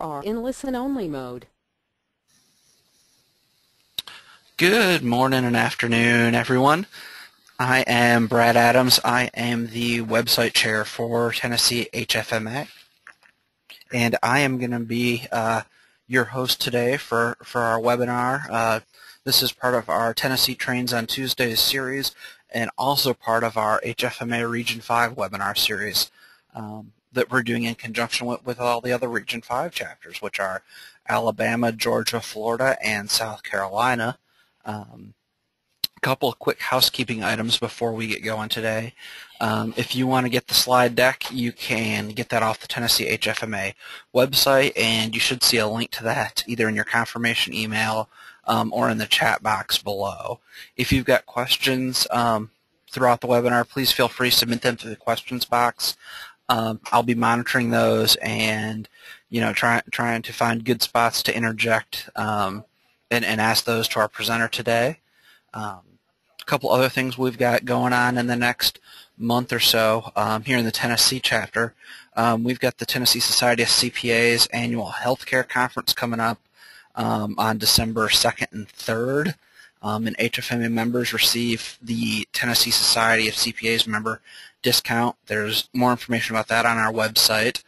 are in listen-only mode. Good morning and afternoon, everyone. I am Brad Adams. I am the website chair for Tennessee HFMA, and I am going to be your host today for our webinar. This is part of our Tennessee Trains on Tuesdays series, and also part of our HFMA Region 5 webinar series that we're doing in conjunction with all the other Region 5 chapters, which are Alabama, Georgia, Florida, and South Carolina. A couple of quick housekeeping items before we get going today. If you want to get the slide deck, you can get that off the Tennessee HFMA website, and you should see a link to that either in your confirmation email or in the chat box below. If you've got questions throughout the webinar, please feel free to submit them to the questions box. I'll be monitoring those and, you know, trying to find good spots to interject and ask those to our presenter today. A couple other things we've got going on in the next month or so here in the Tennessee chapter. We've got the Tennessee Society of CPAs annual healthcare conference coming up on December 2nd and 3rd, and HFMA members receive the Tennessee Society of CPAs member discount. There's more information about that on our website.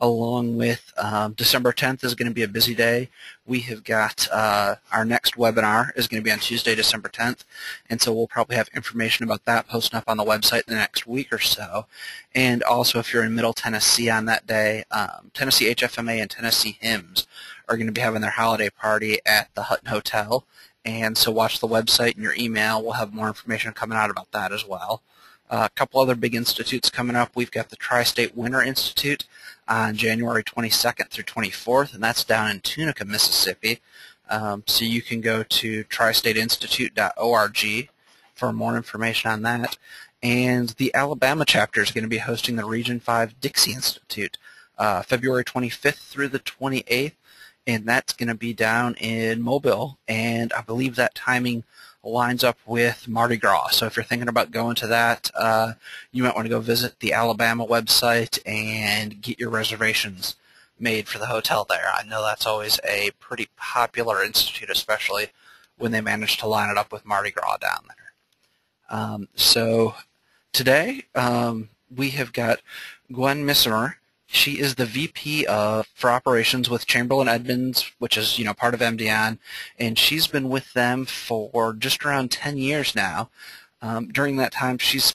Along with December 10th is going to be a busy day. We have got our next webinar is going to be on Tuesday, December 10th, and so we'll probably have information about that posting up on the website in the next week or so. And also, if you're in Middle Tennessee on that day, Tennessee HFMA and Tennessee HIMS are going to be having their holiday party at the Hutton Hotel, and so watch the website and your email. We'll have more information coming out about that as well. A couple other big institutes coming up. We've got the Tri-State Winter Institute on January 22nd through 24th, and that's down in Tunica, Mississippi. So you can go to tristateinstitute.org for more information on that. And the Alabama chapter is going to be hosting the Region 5 Dixie Institute February 25th through the 28th, and that's going to be down in Mobile, and I believe that timing lines up with Mardi Gras. So if you're thinking about going to that, you might want to go visit the Alabama website and get your reservations made for the hotel there. I know that's always a pretty popular institute, especially when they manage to line it up with Mardi Gras down there. So today we have got Gwen Mesimer. She is the VP for operations with Chamberlin Edmonds, which is, you know, part of MDN, and she's been with them for just around 10 years now. During that time, she's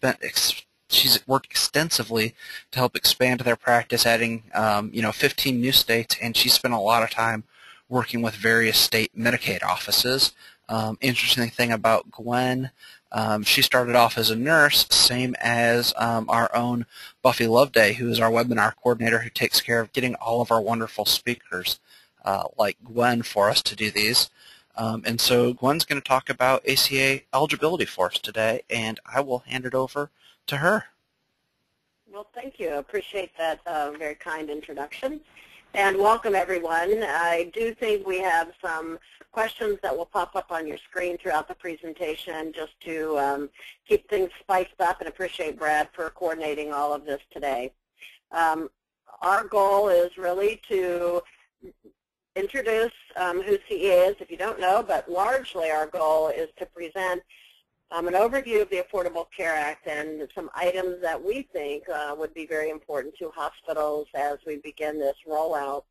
worked extensively to help expand their practice, adding, 15 new states, and she spent a lot of time working with various state Medicaid offices. Interesting thing about Gwen. She started off as a nurse, same as our own Buffy Loveday, who is our webinar coordinator who takes care of getting all of our wonderful speakers like Gwen for us to do these. And so Gwen's going to talk about ACA eligibility for us today, and I will hand it over to her. Well, thank you. I appreciate that very kind introduction. And welcome, everyone. I do think we have some questions that will pop up on your screen throughout the presentation just to keep things spiced up, and appreciate Brad for coordinating all of this today. Our goal is really to introduce who CEA is, if you don't know, but largely our goal is to present an overview of the Affordable Care Act and some items that we think would be very important to hospitals as we begin this rollout,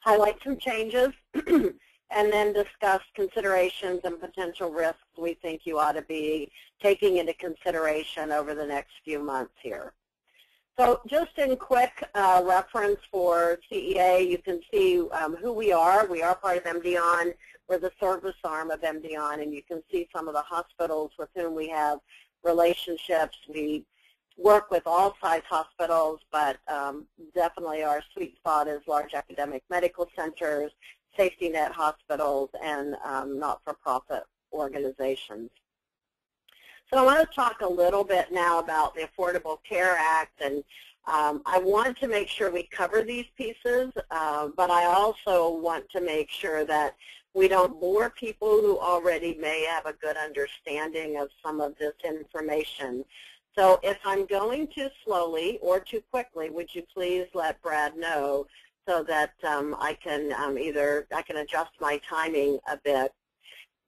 highlight some changes, and then discuss considerations and potential risks we think you ought to be taking into consideration over the next few months here. So just in quick reference for CEA, you can see who we are. We are part of MDON. We're the service arm of MDON, and you can see some of the hospitals with whom we have relationships. We work with all size hospitals, but definitely our sweet spot is large academic medical centers, safety net hospitals, and not-for-profit organizations. So I want to talk a little bit now about the Affordable Care Act, and I want to make sure we cover these pieces, but I also want to make sure that we don't bore people who already may have a good understanding of some of this information. So if I'm going too slowly or too quickly, would you please let Brad know so that I can adjust my timing a bit.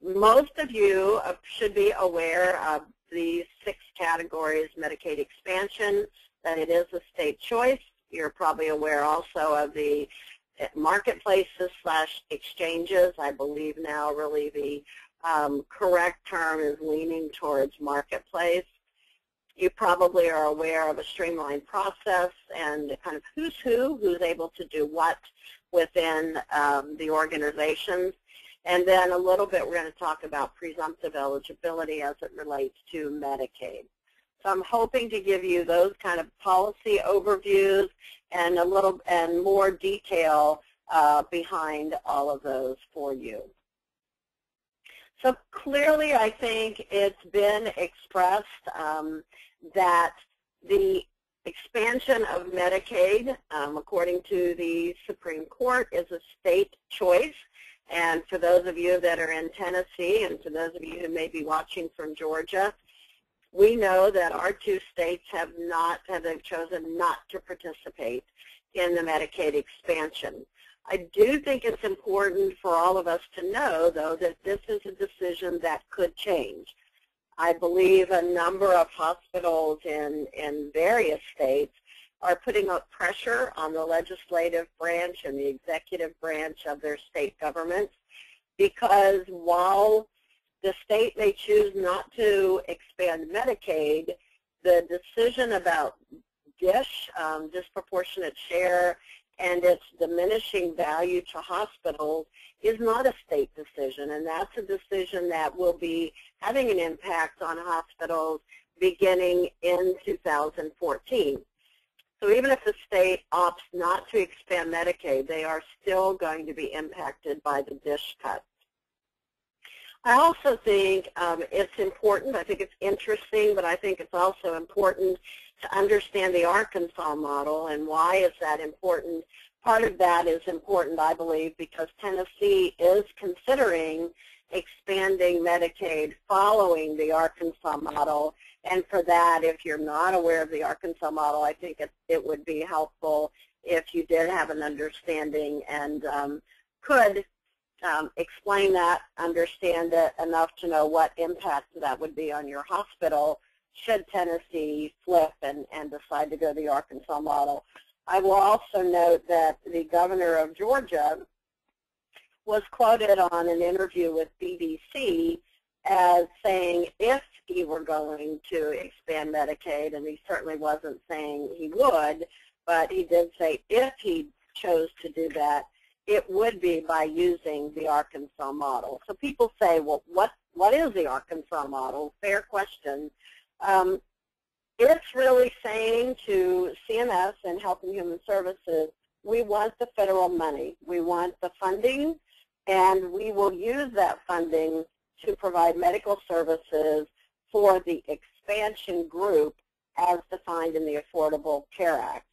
Most of you should be aware of these 6 categories, Medicaid expansion, that it is a state choice. You're probably aware also of the marketplaces / exchanges. I believe now really the correct term is leaning towards marketplace. You probably are aware of a streamlined process and kind of who's who, who's able to do what within the organizations. And then a little bit we're going to talk about presumptive eligibility as it relates to Medicaid. So I'm hoping to give you those kind of policy overviews and a little and more detail behind all of those for you. So clearly I think it's been expressed that the expansion of Medicaid, according to the Supreme Court, is a state choice. And for those of you that are in Tennessee and for those of you who may be watching from Georgia, we know that our 2 states have chosen not to participate in the Medicaid expansion. I do think it's important for all of us to know, though, that this is a decision that could change. I believe a number of hospitals in various states are putting up pressure on the legislative branch and the executive branch of their state governments, because while the state may choose not to expand Medicaid, the decision about DSH, disproportionate share, and its diminishing value to hospitals is not a state decision, and that's a decision that will be having an impact on hospitals beginning in 2014. So even if the state opts not to expand Medicaid, they are still going to be impacted by the DSH cuts. I also think it's important, I think it's interesting, but I think it's also important to understand the Arkansas model and why is that important. Part of that is important, I believe, because Tennessee is considering expanding Medicaid following the Arkansas model. And for that, if you're not aware of the Arkansas model, I think it would be helpful if you did have an understanding and could explain that, understand it enough to know what impact that would be on your hospital should Tennessee flip and decide to go the Arkansas model. I will also note that the governor of Georgia was quoted on an interview with BBC as saying if he were going to expand Medicaid, and he certainly wasn't saying he would, but he did say if he chose to do that, it would be by using the Arkansas model. So people say, well, what is the Arkansas model? Fair question. It's really saying to CMS and Health and Human Services, we want the federal money. We want the funding, and we will use that funding to provide medical services for the expansion group as defined in the Affordable Care Act.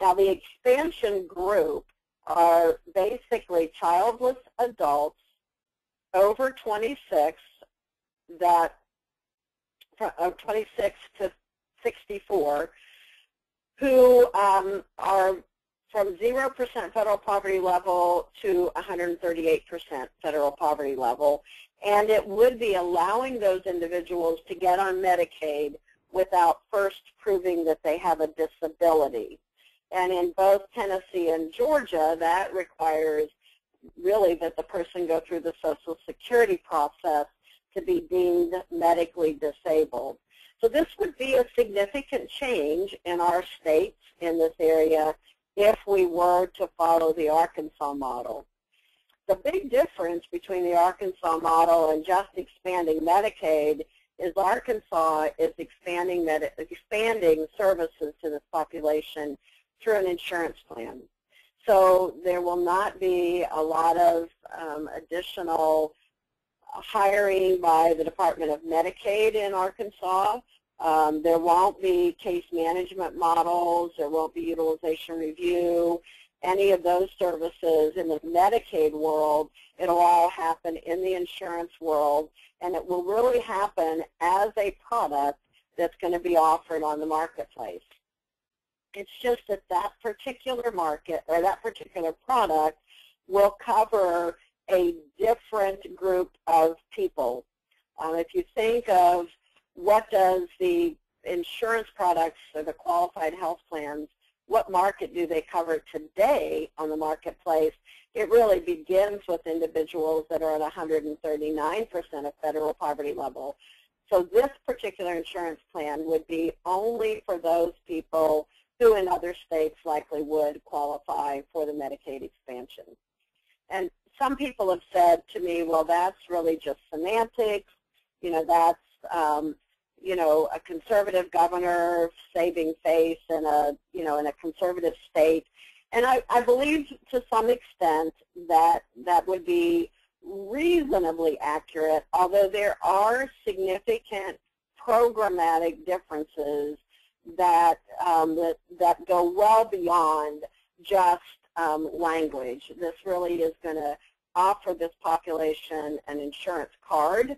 Now, the expansion group are basically childless adults over 26 that from 26 to 64 who are from 0% federal poverty level to 138% federal poverty level, and it would be allowing those individuals to get on Medicaid without first proving that they have a disability. And in both Tennessee and Georgia, that requires really that the person go through the Social Security process to be deemed medically disabled. So this would be a significant change in our states in this area if we were to follow the Arkansas model. The big difference between the Arkansas model and just expanding Medicaid is Arkansas is expanding services to this population through an insurance plan. So there will not be a lot of additional hiring by the Department of Medicaid in Arkansas. There won't be case management models. There won't be utilization review, any of those services in the Medicaid world. It'll all happen in the insurance world, and it will really happen as a product that's going to be offered on the marketplace. It's just that that particular market or that particular product will cover a different group of people. If you think of what does the insurance products or the qualified health plans, what market do they cover today on the marketplace, it really begins with individuals that are at 139% of federal poverty level. So this particular insurance plan would be only for those people who in other states likely would qualify for the Medicaid expansion. And some people have said to me, well, that's really just semantics. You know, that's, you know, a conservative governor saving face in a, you know, in a conservative state. And I believe to some extent that that would be reasonably accurate, although there are significant programmatic differences that, that go well beyond just language. This really is going to offer this population an insurance card.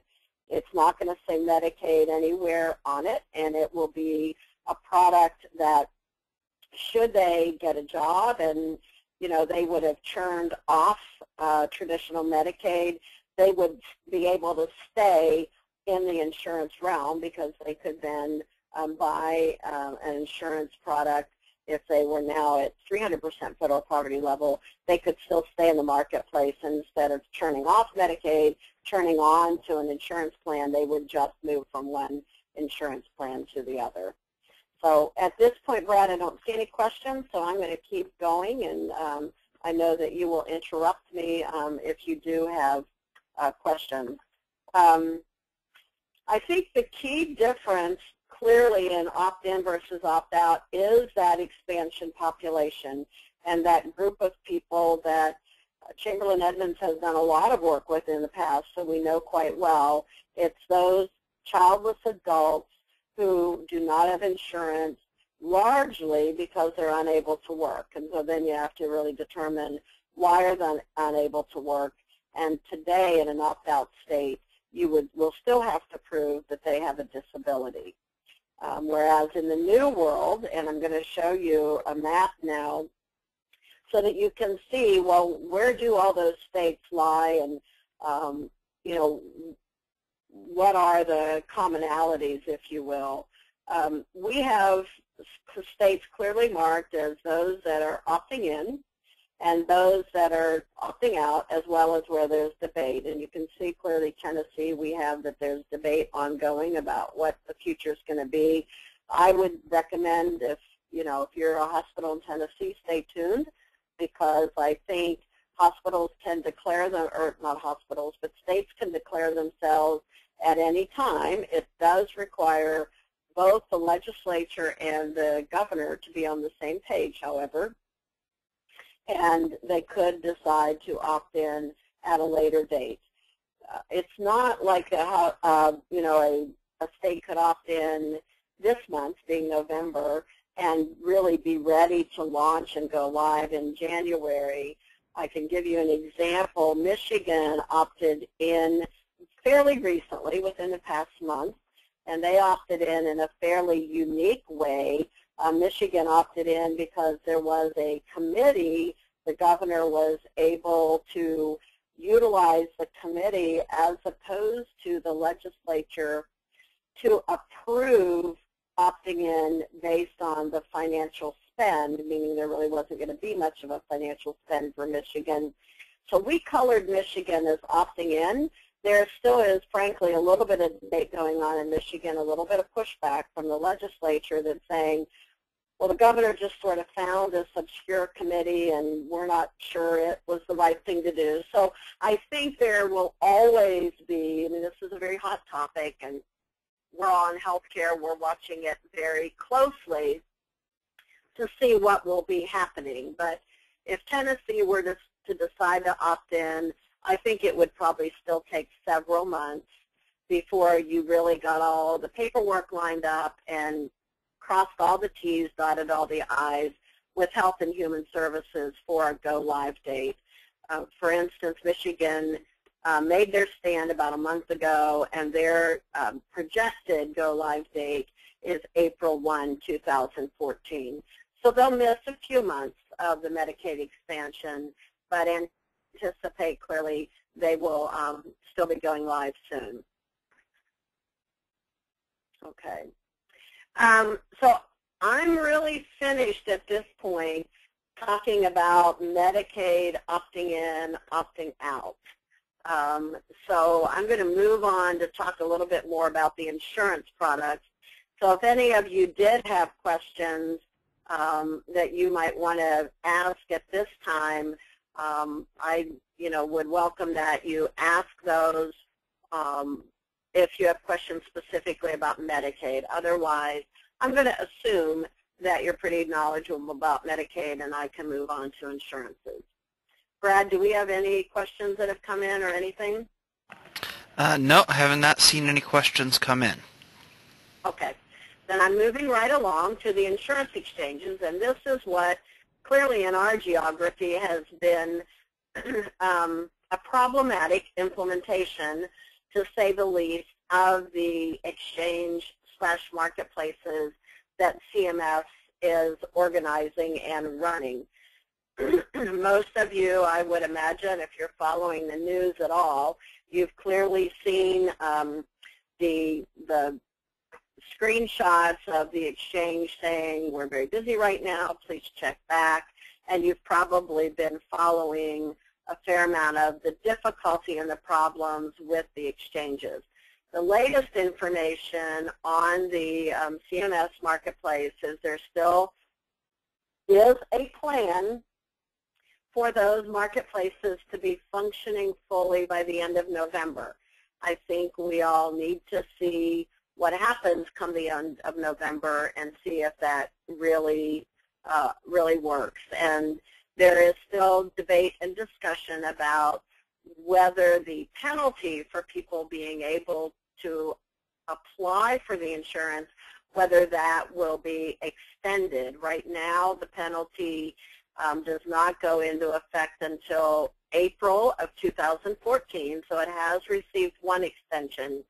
It's not going to say Medicaid anywhere on it, and it will be a product that should they get a job and, you know, they would have churned off traditional Medicaid, they would be able to stay in the insurance realm because they could then buy an insurance product. If they were now at 300% federal poverty level, they could still stay in the marketplace, and instead of turning off Medicaid, turning on to an insurance plan, they would just move from one insurance plan to the other. So at this point, Brad, I don't see any questions, so I'm going to keep going, and I know that you will interrupt me if you do have questions. I think the key difference clearly in opt-in versus opt-out is that expansion population and that group of people that Chamberlin Edmonds has done a lot of work with in the past, so we know quite well. It's those childless adults who do not have insurance, largely because they're unable to work. And so then you have to really determine why are they unable to work. And today in an opt-out state, you will still have to prove that they have a disability. Whereas in the new world, and I'm going to show you a map now so that you can see, well, where do all those states lie, and, you know, what are the commonalities, if you will. We have states clearly marked as those that are opting in and those that are opting out, as well as where there's debate. And you can see clearly Tennessee, we have that there's debate ongoing about what the future is going to be. I would recommend, if, you know, if you're a hospital in Tennessee, stay tuned, because I think hospitals can declare them, or not hospitals, but states can declare themselves at any time. It does require both the legislature and the governor to be on the same page, however, and they could decide to opt in at a later date. It's not like you know, a state could opt in this month, being November, and really be ready to launch and go live in January. I can give you an example. Michigan opted in fairly recently, within the past month, and they opted in a fairly unique way. Michigan opted in because there was a committee. The governor was able to utilize the committee as opposed to the legislature to approve opting in based on the financial spend, meaning there really wasn't going to be much of a financial spend for Michigan. So we colored Michigan as opting in. There still is, frankly, a little bit of debate going on in Michigan, a little bit of pushback from the legislature that's saying, well, the governor just sort of found this obscure committee and we're not sure it was the right thing to do. So I think there will always be, I mean, this is a very hot topic, and we're on healthcare, we're watching it very closely to see what will be happening. But if Tennessee were to decide to opt in, I think it would probably still take several months before you really got all the paperwork lined up and crossed all the T's, dotted all the I's with Health and Human Services for a go-live date. For instance, Michigan made their stand about a month ago, and their projected go-live date is April 1, 2014. So they'll miss a few months of the Medicaid expansion, but anticipate clearly they will still be going live soon. Okay. So I'm really finished at this point talking about Medicaid opting in, opting out. So I'm going to move on to talk a little bit more about the insurance products. So if any of you did have questions that you might want to ask at this time, I would welcome that you ask those if you have questions specifically about Medicaid. Otherwise, I'm going to assume that you're pretty knowledgeable about Medicaid and I can move on to insurances. Brad, do we have any questions that have come in or anything? No, I have not seen any questions come in. Okay. Then I'm moving right along to the insurance exchanges, and this is what clearly in our geography has been a problematic implementation, to say the least, of the exchange/marketplaces that CMS is organizing and running. Most of you, I would imagine, if you're following the news at all, you've clearly seen the screenshots of the exchange saying, we're very busy right now, please check back. And you've probably been following a fair amount of the difficulty and the problems with the exchanges. The latest information on the CMS marketplace is there still is a plan for those marketplaces to be functioning fully by the end of November. I think we all need to see what happens come the end of November and see if that really, really works. And there is still debate and discussion about whether the penalty for people being able to apply for the insurance, whether that will be extended. Right now, the penalty does not go into effect until April of 2014, so it has received one extension,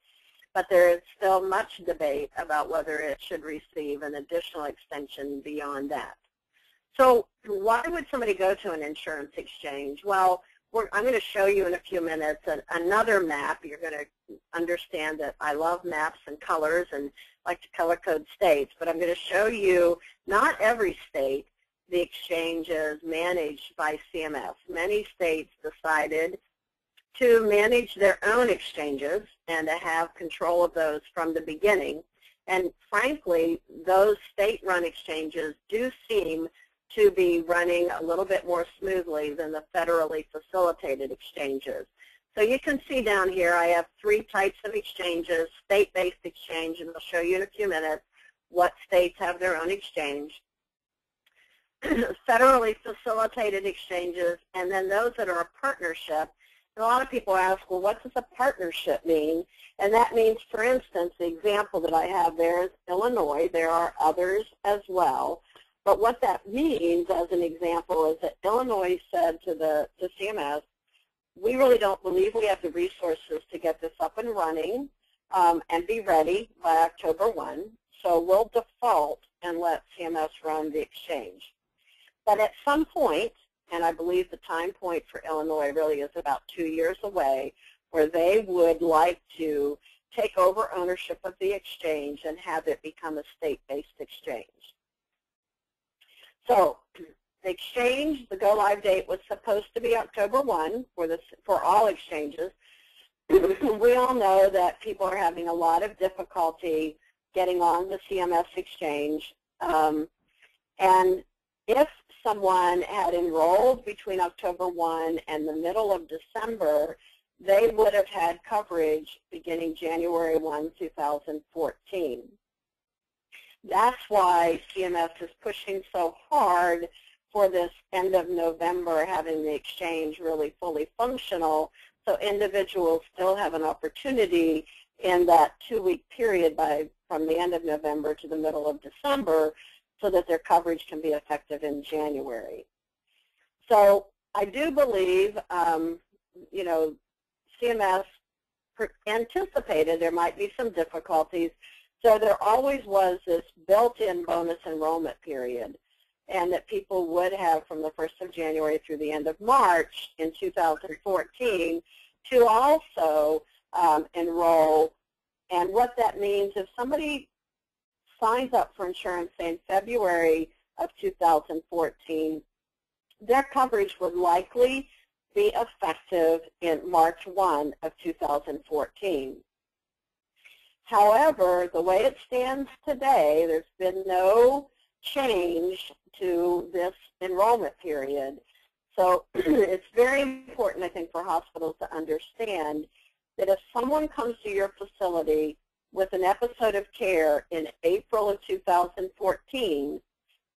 but there is still much debate about whether it should receive an additional extension beyond that. So why would somebody go to an insurance exchange? Well, I'm going to show you in a few minutes another map. You're going to understand that I love maps and colors and like to color code states, but I'm going to show you not every state the exchange is managed by CMS. Many states decided to manage their own exchanges and to have control of those from the beginning. And frankly, those state-run exchanges do seem to be running a little bit more smoothly than the federally facilitated exchanges. So you can see down here I have three types of exchanges: state-based exchange, and I'll show you in a few minutes what states have their own exchange, federally facilitated exchanges, and then those that are a partnership. And a lot of people ask, well, what does a partnership mean? And that means, for instance, the example that I have there is Illinois. There are others as well. But what that means, as an example, is that Illinois said to CMS, we really don't believe we have the resources to get this up and running and be ready by October 1, so we'll default and let CMS run the exchange. But at some point, and I believe the time point for Illinois really is about 2 years away, where they would like to take over ownership of the exchange and have it become a state-based exchange. So the exchange, the go-live date was supposed to be October 1 for all exchanges. We all know that people are having a lot of difficulty getting on the CMS exchange. And if someone had enrolled between October 1 and the middle of December, they would have had coverage beginning January 1, 2014. That's why CMS is pushing so hard for this end of November, having the exchange really fully functional, so individuals still have an opportunity in that two-week period from the end of November to the middle of December, so that their coverage can be effective in January. So I do believe, CMS anticipated there might be some difficulties. So there always was this built-in bonus enrollment period. and that people would have from the 1st of January through the end of March in 2014 to also enroll. And what that means, if somebody signs up for insurance, say, in February of 2014, their coverage would likely be effective in March 1 of 2014. However, the way it stands today, there's been no change to this enrollment period. So it's very important, I think, for hospitals to understand that if someone comes to your facility with an episode of care in April of 2014,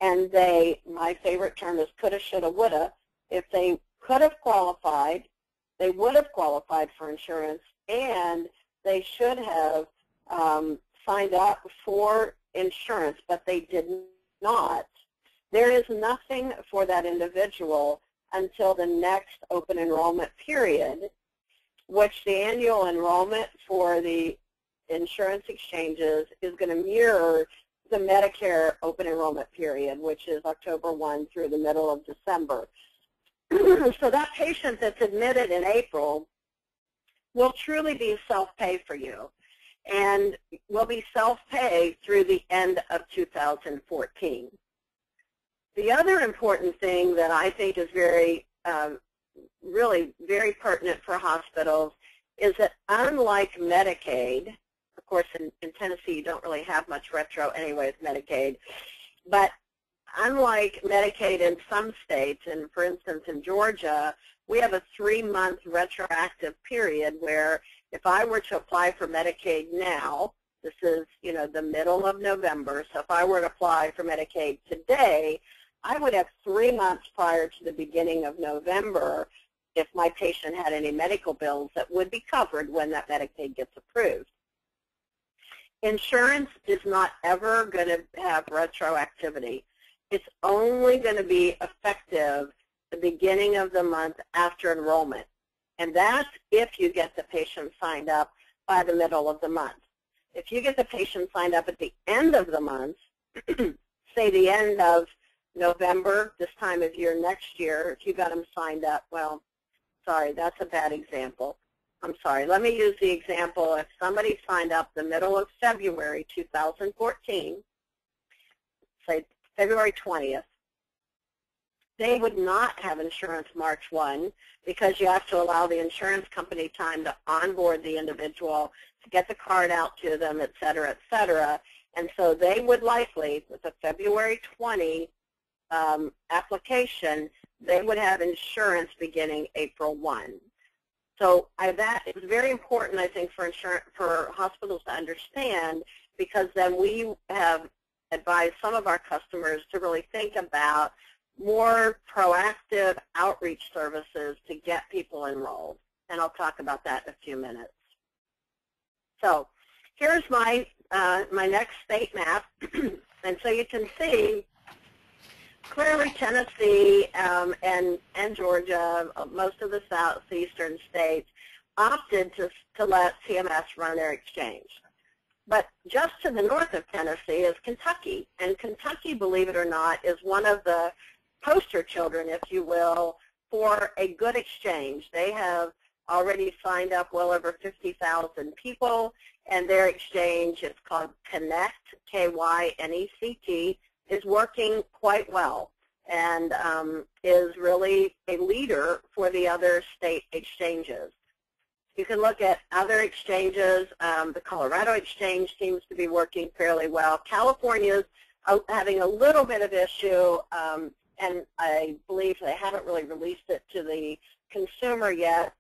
and they, my favorite term is coulda, shoulda, woulda, if they could have qualified, they would have qualified for insurance, and they should have signed up for insurance, but they did not, there is nothing for that individual until the next open enrollment period, which the annual enrollment for the insurance exchanges is going to mirror the Medicare open enrollment period, which is October 1 through the middle of December. So that patient that's admitted in April will truly be self-pay for you and will be self-pay through the end of 2014. The other important thing that I think is very, really very pertinent for hospitals is that unlike Medicaid, of course in Tennessee you don't really have much retro anyway with Medicaid, but unlike Medicaid in some states, and for instance in Georgia, we have a 3-month retroactive period where if I were to apply for Medicaid now, this is, you know, the middle of November, so if I were to apply for Medicaid today, I would have 3 months prior to the beginning of November, if my patient had any medical bills, that would be covered when that Medicaid gets approved. Insurance is not ever going to have retroactivity. It's only going to be effective the beginning of the month after enrollment, and that's if you get the patient signed up by the middle of the month. If you get the patient signed up at the end of the month, say the end of November, this time of year next year, if you got them signed up, well, sorry, that's a bad example. I'm sorry. Let me use the example if somebody signed up the middle of February 2014, say February 20th, they would not have insurance March 1 because you have to allow the insurance company time to onboard the individual, to get the card out to them, et cetera, et cetera. And so they would likely, with a February 20 application, they would have insurance beginning April 1. So that is very important, I think, for insurance, for hospitals to understand, because then we have advised some of our customers to really think about more proactive outreach services to get people enrolled, and I'll talk about that in a few minutes. So here's my my next state map, and so you can see clearly Tennessee and Georgia, most of the southeastern states, opted to let CMS run their exchange. But just to the north of Tennessee is Kentucky, and Kentucky, believe it or not, is one of the poster children, if you will, for a good exchange. They have already signed up well over 50,000 people, and their exchange, it's called KYENECT, K-Y-N-E-C-T, is working quite well and is really a leader for the other state exchanges. You can look at other exchanges. The Colorado Exchange seems to be working fairly well. California's having a little bit of issue, and I believe they haven't really released it to the consumer yet.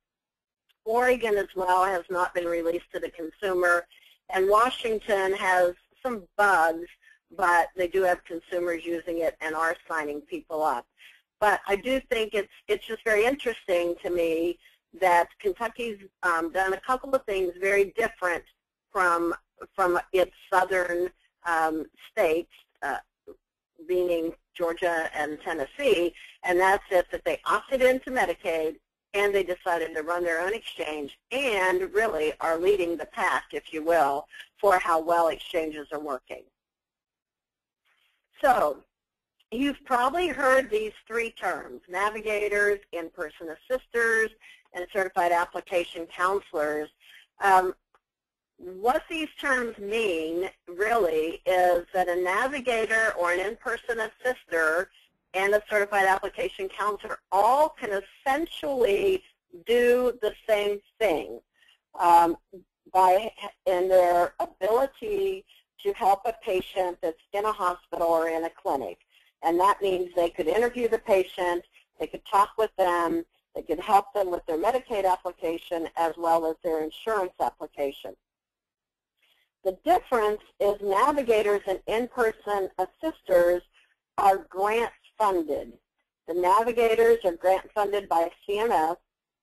Oregon as well has not been released to the consumer, and Washington has some bugs, but they do have consumers using it and are signing people up. But I do think it's just very interesting to me that Kentucky's done a couple of things very different from its southern states, meaning Georgia and Tennessee, and that's it, that they opted into Medicaid and they decided to run their own exchange and really are leading the pack, if you will, for how well exchanges are working. So You've probably heard these three terms: navigators, in-person assisters, and certified application counselors. What these terms mean really is that a navigator or an in-person assister and a certified application counselor all can essentially do the same thing in their ability to help a patient that's in a hospital or in a clinic. And that means they could interview the patient, they could talk with them, they could help them with their Medicaid application as well as their insurance application. The difference is navigators and in-person assisters are grant funded. The navigators are grant funded by CMS,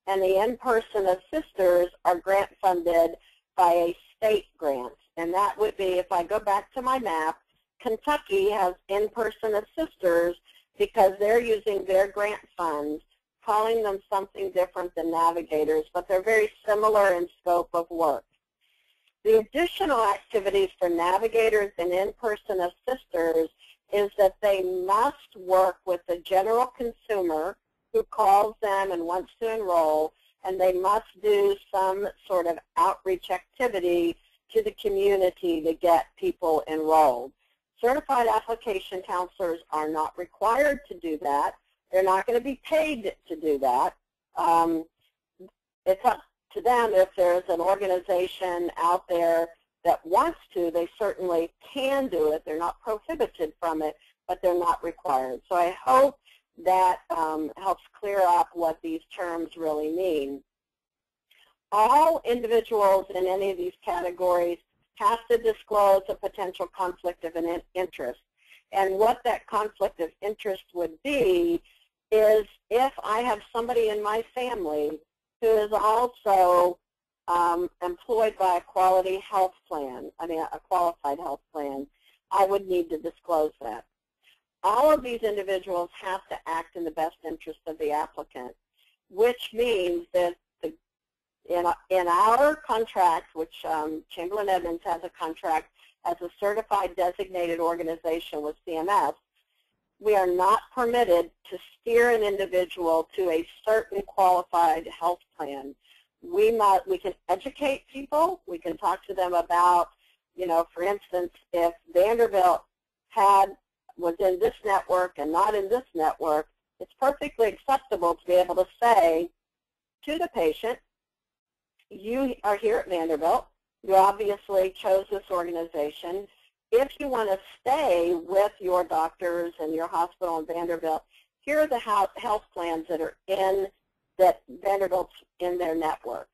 and the in-person assisters are grant funded by a state grant. And that would be, if I go back to my map, Kentucky has in-person assisters because they're using their grant funds, calling them something different than navigators, but they're very similar in scope of work. The additional activities for navigators and in-person assisters is that they must work with the general consumer who calls them and wants to enroll, and they must do some sort of outreach activity to the community to get people enrolled. Certified application counselors are not required to do that. They're not going to be paid to do that. It's up to them. If there's an organization out there that wants to, they certainly can do it. They're not prohibited from it, but they're not required. So I hope that helps clear up what these terms really mean. All individuals in any of these categories have to disclose a potential conflict of interest. And what that conflict of interest would be is if I have somebody in my family who is also employed by a qualified health plan, I would need to disclose that. All of these individuals have to act in the best interest of the applicant, which means that in our contract, which Chamberlin Edmonds has a contract as a certified designated organization with CMS, we are not permitted to steer an individual to a certain qualified health plan. We can educate people. We can talk to them about, you know, for instance, if Vanderbilt was in this network and not in this network, it's perfectly acceptable to be able to say to the patient, you are here at Vanderbilt. You obviously chose this organization. If you want to stay with your doctors and your hospital in Vanderbilt, here are the health plans that are that Vanderbilt's in their network.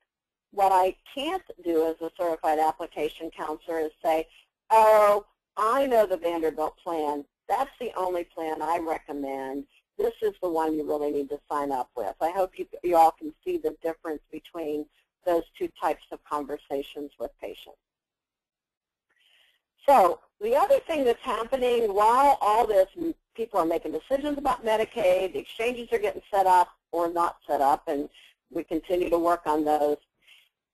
What I can't do as a certified application counselor is say, oh, I know the Vanderbilt plan. That's the only plan I recommend. This is the one you really need to sign up with. I hope you all can see the difference between those two types of conversations with patients. So the other thing that's happening while all this, people are making decisions about Medicaid, the exchanges are getting set up or not set up, and we continue to work on those.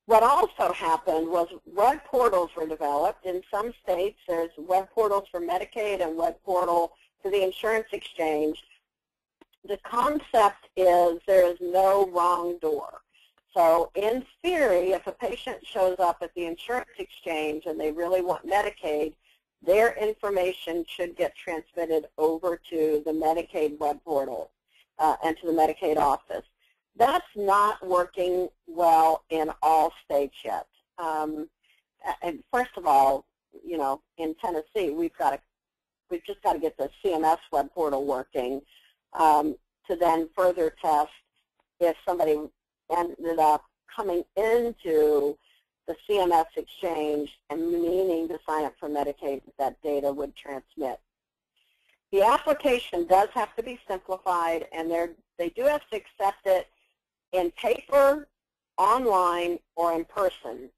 What also happened was web portals were developed. In some states, there's web portals for Medicaid and web portal for the insurance exchange. The concept is there is no wrong door. So in theory, if a patient shows up at the insurance exchange and they really want Medicaid, their information should get transmitted over to the Medicaid web portal and to the Medicaid office. That's not working well in all states yet. And first of all, you know, in Tennessee, we've just got to get the CMS web portal working to then further test if somebody ended up coming into the CMS exchange and meaning to sign up for Medicaid, that data would transmit. The application does have to be simplified, and they do have to accept it in paper, online, or in person.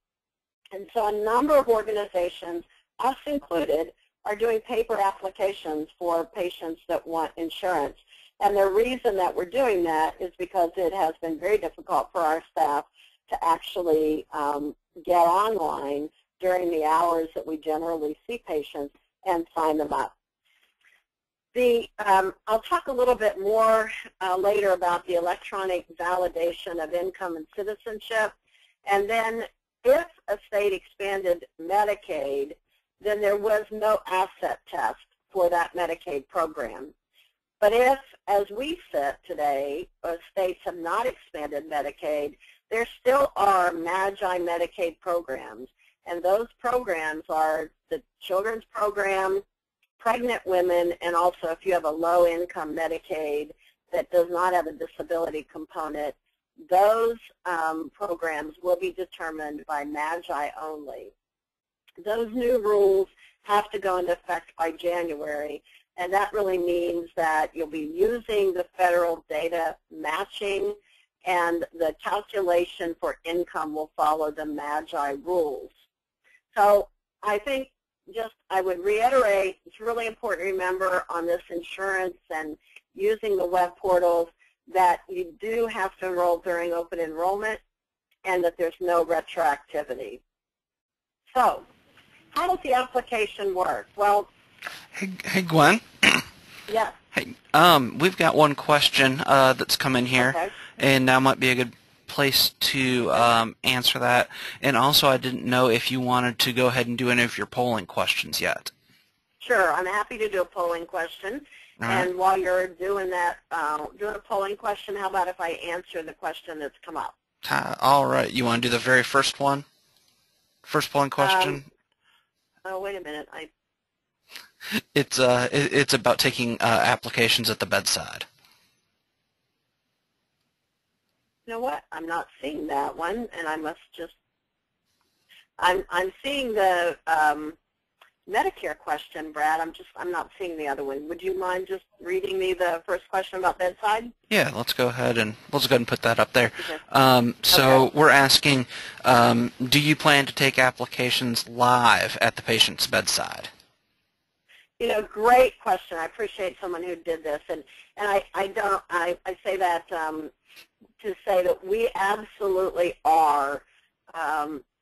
And so a number of organizations, us included, are doing paper applications for patients that want insurance. And the reason that we're doing that is because it has been very difficult for our staff to actually get online during the hours that we generally see patients and sign them up. I'll talk a little bit more later about the electronic validation of income and citizenship. And then if a state expanded Medicaid, then there was no asset test for that Medicaid program. But if, as we said today, states have not expanded Medicaid, there still are MAGI Medicaid programs. And those programs are the children's program, pregnant women, and also if you have a low-income Medicaid that does not have a disability component, those programs will be determined by MAGI only. Those new rules have to go into effect by January, and that really means that you'll be using the federal data matching, and the calculation for income will follow the MAGI rules. So I think I would reiterate, it's really important to remember on this insurance and using the web portals that you do have to enroll during open enrollment and that there's no retroactivity. So how does the application work? Well, hey Gwen. Yes. Hey, we've got one question that's come in here, okay, and now might be a good place to answer that. And also, I didn't know if you wanted to go ahead and do any of your polling questions yet. Sure, I'm happy to do a polling question. All right. And while you're doing that, doing a polling question, how about if I answer the question that's come up? All right, you want to do the very first one? First polling question? Oh, wait a minute. It's about taking applications at the bedside. You know what? I'm not seeing that one, and I must just. I'm seeing the Medicare question, Brad. I'm not seeing the other one. Would you mind just reading me the first question about bedside? Yeah, let's go ahead and put that up there. Okay. So we're asking, do you plan to take applications live at the patient's bedside? You know, great question. I appreciate someone who did this, and I say that to say that we absolutely are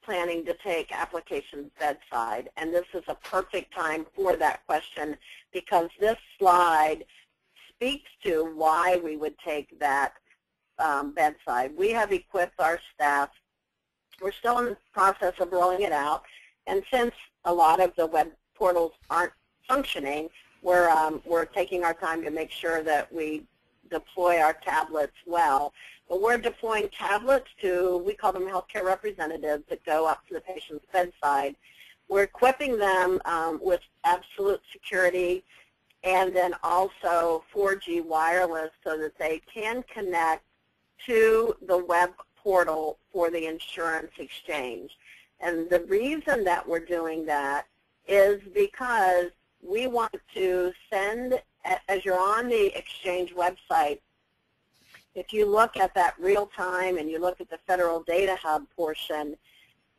planning to take applications bedside, and this is a perfect time for that question because this slide speaks to why we would take that bedside. We have equipped our staff. We're still in the process of rolling it out, and since a lot of the web portals aren't functioning, we're taking our time to make sure that we deploy our tablets well. But we're deploying tablets to, we call them healthcare representatives, that go up to the patient's bedside. We're equipping them with absolute security and then also 4G wireless so that they can connect to the web portal for the insurance exchange. And the reason that we're doing that is because we want to send, as you're on the exchange website, if you look at that real time and you look at the federal data hub portion,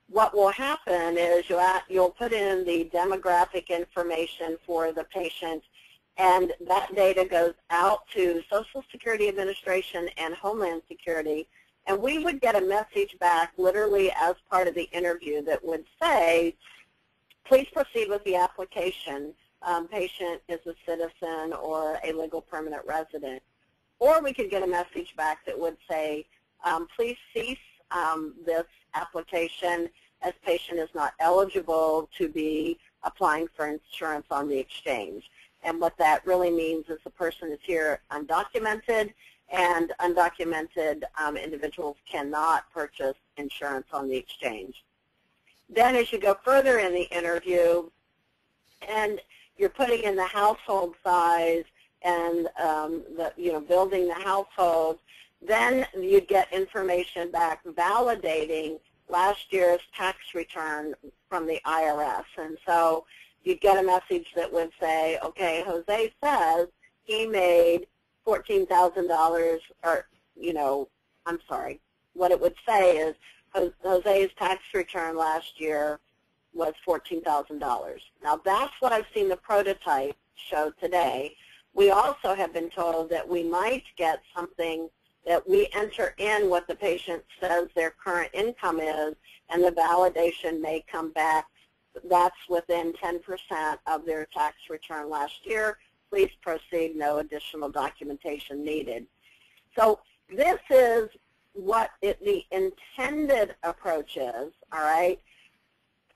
what will happen is you'll put in the demographic information for the patient, and that data goes out to Social Security Administration and Homeland Security, and we would get a message back literally as part of the interview that would say, please proceed with the application. Patient is a citizen or a legal permanent resident. Or we could get a message back that would say, please cease this application as patient is not eligible to be applying for insurance on the exchange. And what that really means is the person is here undocumented, and undocumented individuals cannot purchase insurance on the exchange. Then as you go further in the interview, and you're putting in the household size and building the household, then you'd get information back validating last year's tax return from the IRS. And so you'd get a message that would say, okay, Jose says he made $14,000, or, you know, I'm sorry, what it would say is Jose's tax return last year was $14,000. Now, that's what I've seen the prototype show today. We also have been told that we might get something that we enter in what the patient says their current income is, and the validation may come back. That's within 10% of their tax return last year, Please proceed, no additional documentation needed. So this is what the intended approach is, all right?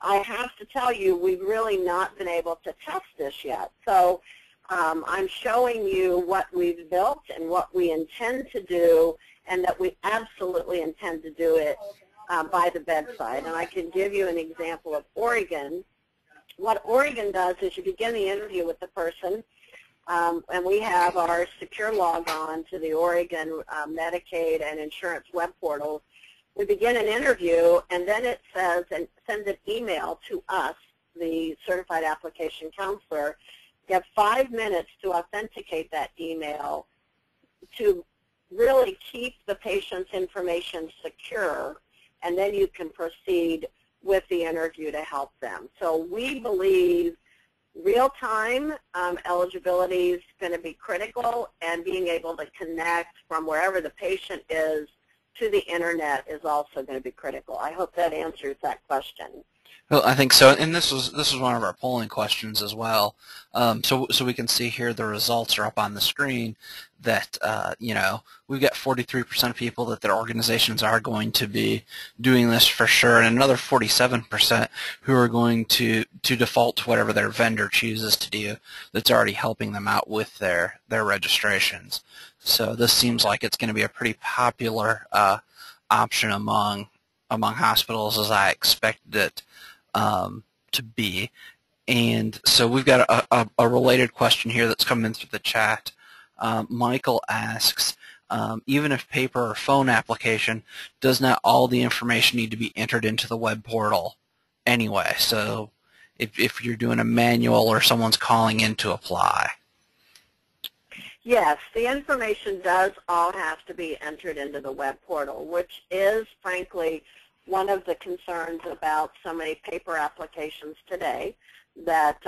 I have to tell you, we've really not been able to test this yet. So I'm showing you what we've built and what we intend to do, and that we absolutely intend to do it by the bedside. And I can give you an example of Oregon. What Oregon does is you begin the interview with the person, and we have our secure log on to the Oregon Medicaid and insurance web portal. We begin an interview, and then it says, and send an email to us, the certified application counselor. You have 5 minutes to authenticate that email to really keep the patient's information secure, and then you can proceed with the interview to help them. So we believe real-time eligibility is going to be critical, and being able to connect from wherever the patient is to the internet is also going to be critical. I hope that answers that question. Well, I think so, and this was one of our polling questions as well. So we can see here the results are up on the screen. That you know, we've got 43% of people that their organizations are going to be doing this for sure, and another 47% who are going to default to whatever their vendor chooses to do that's already helping them out with their registrations. So this seems like it's going to be a pretty popular option among hospitals, as I expected it to be. And so we've got a related question here that's come in through the chat. Michael asks, even if paper or phone application, does not all the information need to be entered into the web portal anyway? So if you're doing a manual or someone's calling in to apply. Yes, the information does all have to be entered into the web portal, which is, frankly, one of the concerns about so many paper applications today. That,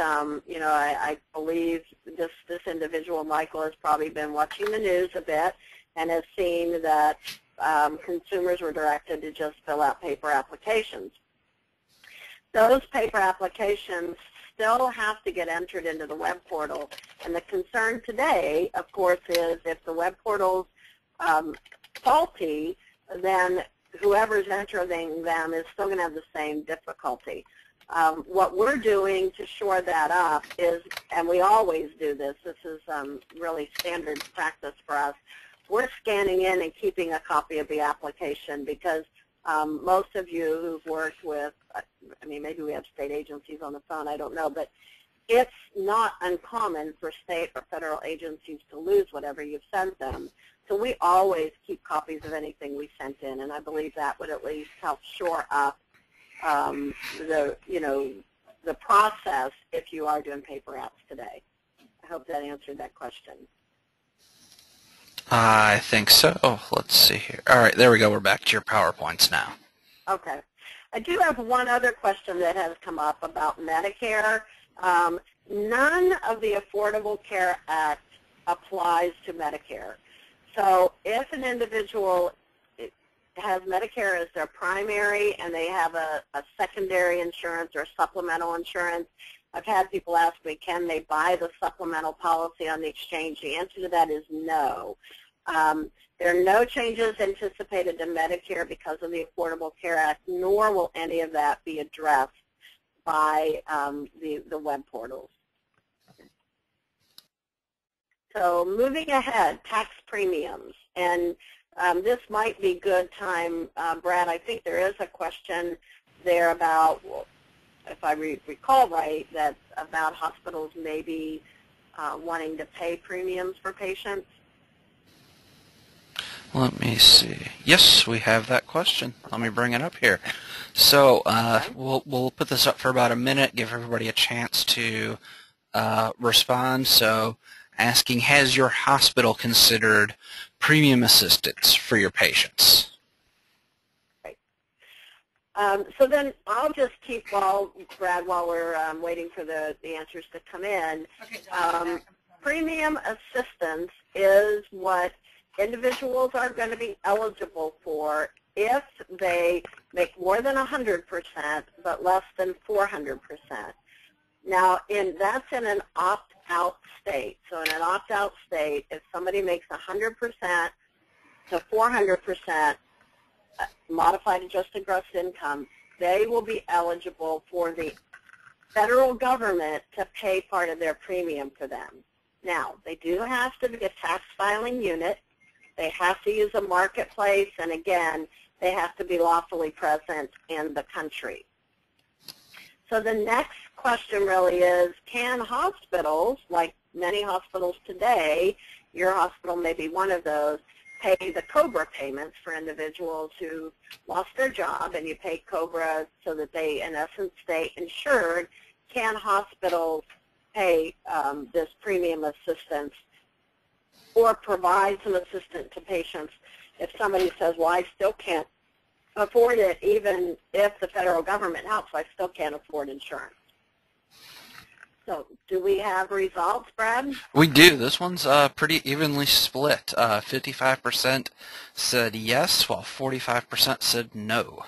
you know, I believe this individual, Michael, has probably been watching the news a bit and has seen that consumers were directed to just fill out paper applications. Those paper applications still have to get entered into the web portal. And the concern today, of course, is if the web portal's faulty, then whoever's entering them is still going to have the same difficulty. What we're doing to shore that up is, and we always do this, this is really standard practice for us, we're scanning in and keeping a copy of the application, because most of you who've worked with, I mean, maybe we have state agencies on the phone, I don't know, but it's not uncommon for state or federal agencies to lose whatever you've sent them. So we always keep copies of anything we sent in, and I believe that would at least help shore up the process if you are doing paper apps today. I hope that answered that question. I think so. Oh, let's see here. All right, there we go. We're back to your PowerPoints now. Okay. I do have one other question that has come up about Medicare. None of the Affordable Care Act applies to Medicare. So if an individual has Medicare as their primary and they have a secondary insurance or supplemental insurance, I've had people ask me, can they buy the supplemental policy on the exchange? The answer to that is no. There are no changes anticipated to Medicare because of the Affordable Care Act, nor will any of that be addressed by the web portals. So moving ahead, tax premiums. And this might be good time, Brad, I think there is a question there about, if I recall right, that's about hospitals maybe wanting to pay premiums for patients? Let me see. Yes, we have that question. Let me bring it up here. So we'll put this up for about a minute, give everybody a chance to respond. So asking, has your hospital considered premium assistance for your patients? So then I'll just keep, Brad, while we're waiting for the answers to come in, premium assistance is what individuals are going to be eligible for if they make more than 100% but less than 400%. Now, that's in an opt-out state. So in an opt-out state, if somebody makes 100% to 400% modified adjusted gross income, they will be eligible for the federal government to pay part of their premium for them. Now, they do have to be a tax filing unit. They have to use a marketplace, and again, they have to be lawfully present in the country. So the next question really is, can hospitals, like many hospitals today, your hospital may be one of those, pay the COBRA payments for individuals who lost their job, and you pay COBRA so that they, in essence, stay insured? Can hospitals pay this premium assistance or provide some assistance to patients if somebody says, well, I still can't afford it, even if the federal government helps, I still can't afford insurance? So do we have results, Brad? We do. This one's pretty evenly split. 55% said yes, while 45% said no.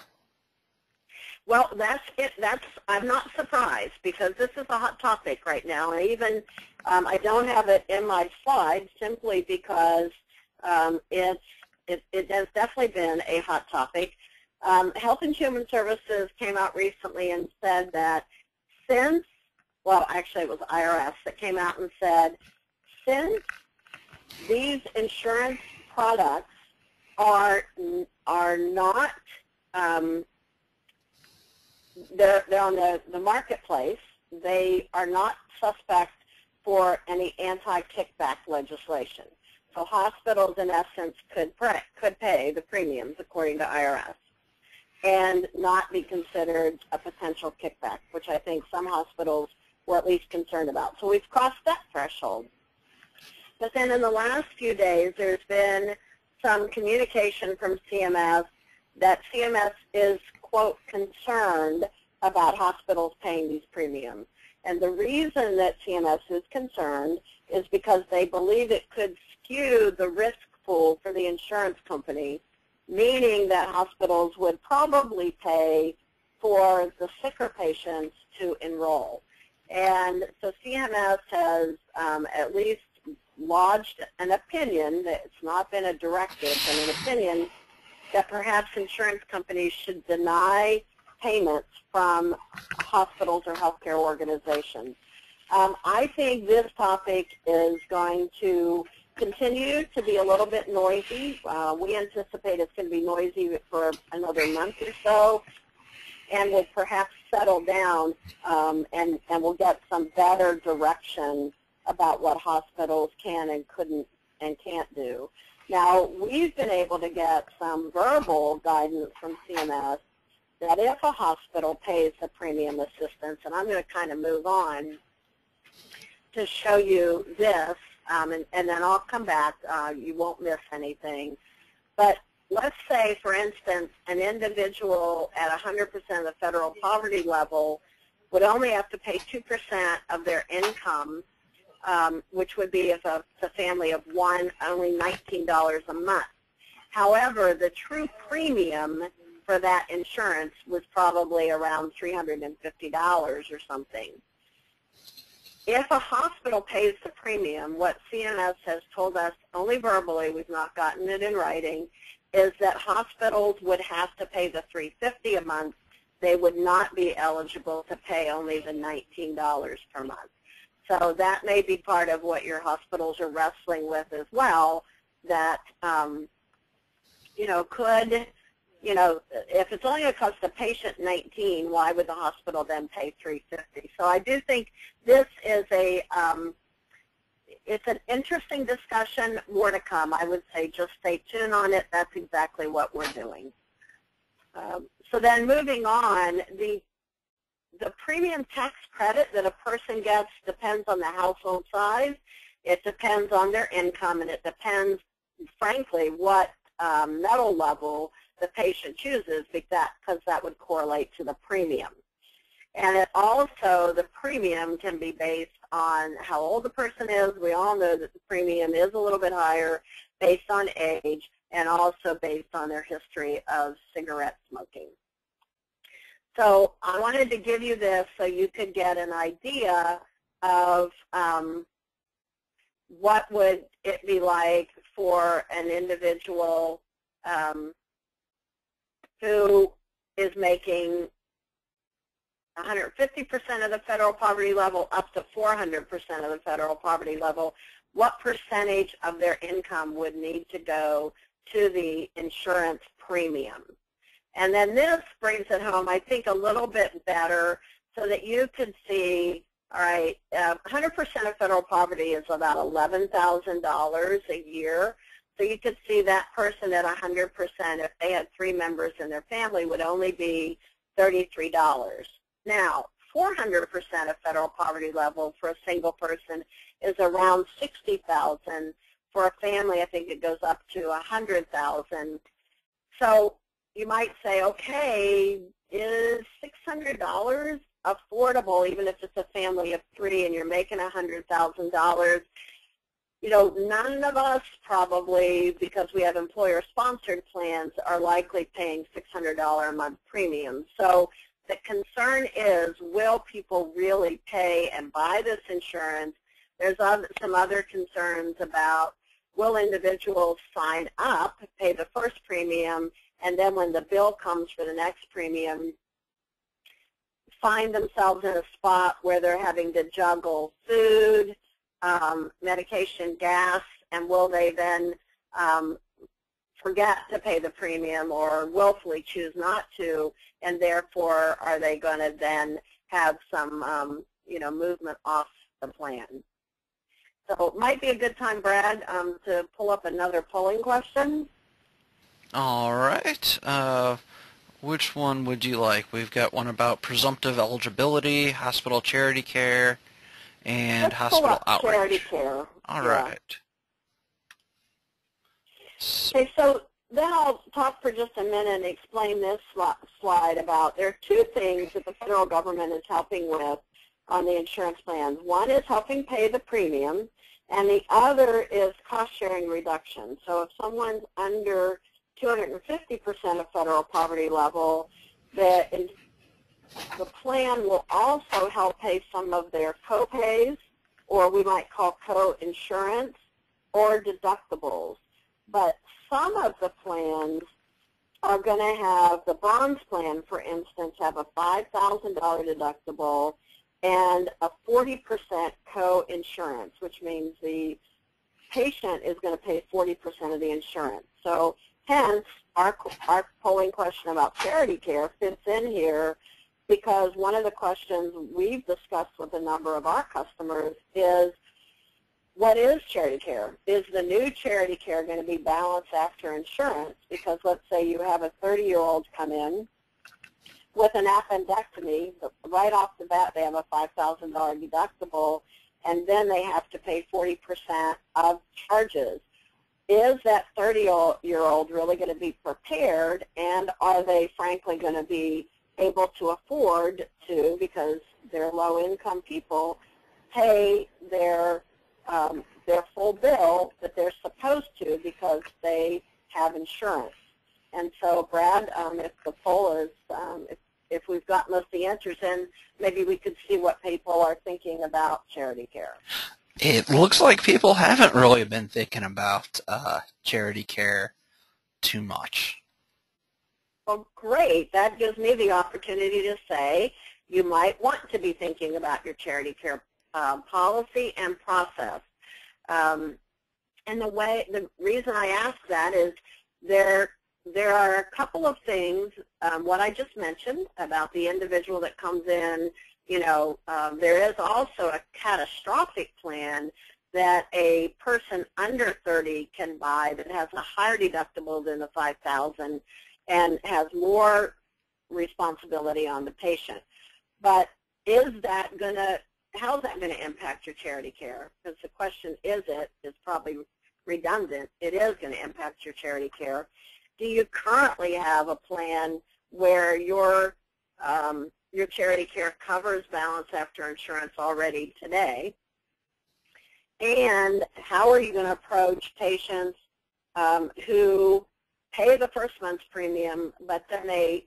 Well, that's it. I'm not surprised, because this is a hot topic right now. And even I don't have it in my slides simply because it has definitely been a hot topic. Health and Human Services came out recently and said that since, well, actually it was IRS that came out and said, since these insurance products are not, they're on the marketplace, they are not suspect for any anti-kickback legislation. So hospitals, in essence, could pay the premiums, according to IRS, and not be considered a potential kickback, which I think some hospitals were at least concerned about. So we've crossed that threshold. But then in the last few days, there's been some communication from CMS that CMS is, quote, concerned about hospitals paying these premiums. And the reason that CMS is concerned is because they believe it could skew the risk pool for the insurance company, meaning that hospitals would probably pay for the sicker patients to enroll. And so CMS has at least lodged an opinion, that it's not been a directive, but an opinion that perhaps insurance companies should deny payments from hospitals or healthcare organizations. I think this topic is going to continue to be a little bit noisy. We anticipate it's going to be noisy for another month or so, and will perhaps settle down, and we'll get some better direction about what hospitals can and couldn't and can't do. Now, we've been able to get some verbal guidance from CMS that if a hospital pays the premium assistance, and I'm going to kind of move on to show you this, and then I'll come back. You won't miss anything. But let's say, for instance, an individual at 100% of the federal poverty level would only have to pay 2% of their income, which would be, if a family of one, only $19 a month. However, the true premium for that insurance was probably around $350 or something. If a hospital pays the premium, what CMS has told us only verbally, we've not gotten it in writing, is that hospitals would have to pay the $350 a month. They would not be eligible to pay only the $19 per month. So that may be part of what your hospitals are wrestling with as well, that, you know, could, you know, if it's only going to cost the patient $19, why would the hospital then pay $350? So I do think this is a, it's an interesting discussion. More to come. I would say just stay tuned on it. That's exactly what we're doing. So then moving on, the premium tax credit that a person gets depends on the household size. It depends on their income, and it depends, frankly, what metal level the patient chooses, because that would correlate to the premium. And it also, the premium can be based on how old the person is. We all know that the premium is a little bit higher based on age, and also based on their history of cigarette smoking. So I wanted to give you this so you could get an idea of what would it be like for an individual who is making 150% of the federal poverty level up to 400% of the federal poverty level, what percentage of their income would need to go to the insurance premium. And then this brings it home, I think, a little bit better so that you can see, all right, 100% of federal poverty is about $11,000 a year. So you could see that person at 100%, if they had 3 members in their family, would only be $33. Now, 400% of federal poverty level for a single person is around $60,000. For a family, I think it goes up to $100,000. So you might say, okay, is $600 affordable, even if it's a family of 3 and you're making $100,000? You know, none of us probably, because we have employer-sponsored plans, are likely paying $600 a month premiums. So the concern is, will people really pay and buy this insurance? There's some other concerns about, will individuals sign up, pay the first premium, and then when the bill comes for the next premium, find themselves in a spot where they're having to juggle food, medication, gas, and will they then forget to pay the premium or willfully choose not to, and therefore are they going to then have some you know, movement off the plan. So it might be a good time, Brad, to pull up another polling question. All right. Which one would you like? We've got one about presumptive eligibility, hospital charity care, and let's hospital outreach. Charity care. All right. Okay, so then I'll talk for just a minute and explain this slide about, there are 2 things that the federal government is helping with on the insurance plans. One is helping pay the premium, and the other is cost-sharing reduction. So if someone's under 250% of federal poverty level, the plan will also help pay some of their co-pays, or we might call co-insurance, or deductibles. But some of the plans are going to have, the bronze plan, for instance, have a $5,000 deductible and a 40% co-insurance, which means the patient is going to pay 40% of the insurance. So hence, our polling question about charity care fits in here, because one of the questions we've discussed with a number of our customers is, what is charity care? Is the new charity care going to be balanced after insurance? Because let's say you have a 30-year-old come in with an appendectomy. Right off the bat, they have a $5,000 deductible, and then they have to pay 40% of charges. Is that 30-year-old really going to be prepared, and are they frankly going to be able to afford to, because they're low-income people, pay their full bill that they're supposed to because they have insurance? And so, Brad, if the poll is, if we've got most of the answers in, maybe we could see what people are thinking about charity care. It looks like people haven't really been thinking about charity care too much. Well, great. That gives me the opportunity to say you might want to be thinking about your charity care policy and process. And the reason I ask that is there are a couple of things, what I just mentioned about the individual that comes in, you know, there is also a catastrophic plan that a person under 30 can buy that has a higher deductible than the $5,000 and has more responsibility on the patient. But how's that going to impact your charity care? Because the question, is probably redundant. It is going to impact your charity care. Do you currently have a plan where your charity care covers balance after insurance already today? And how are you going to approach patients who pay the first month's premium, but then they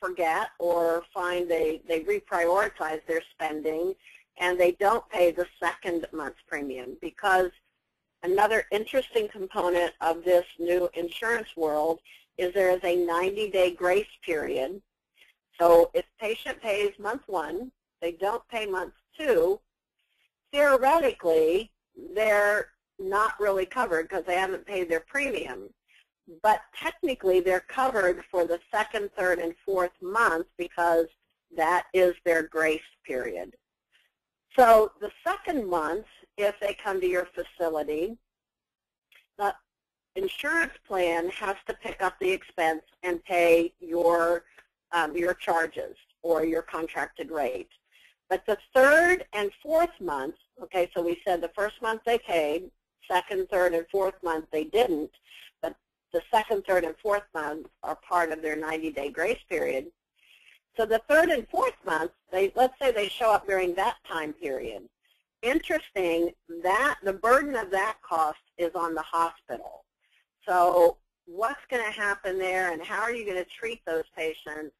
forget or find they reprioritize their spending and they don't pay the second month's premium, because another interesting component of this new insurance world is there is a 90-day grace period. So if patient pays month one, they don't pay month two, theoretically they're not really covered because they haven't paid their premium. But technically they're covered for the second, third, and fourth month because that is their grace period. So the second month, if they come to your facility, the insurance plan has to pick up the expense and pay your charges or your contracted rate. But the third and fourth month, okay, so we said the first month they paid, second, third, and fourth month they didn't, but the second, third, and fourth month are part of their 90-day grace period. So the third and fourth month, let's say they show up during that time period. Interesting that the burden of that cost is on the hospital. So what's going to happen there, and how are you going to treat those patients?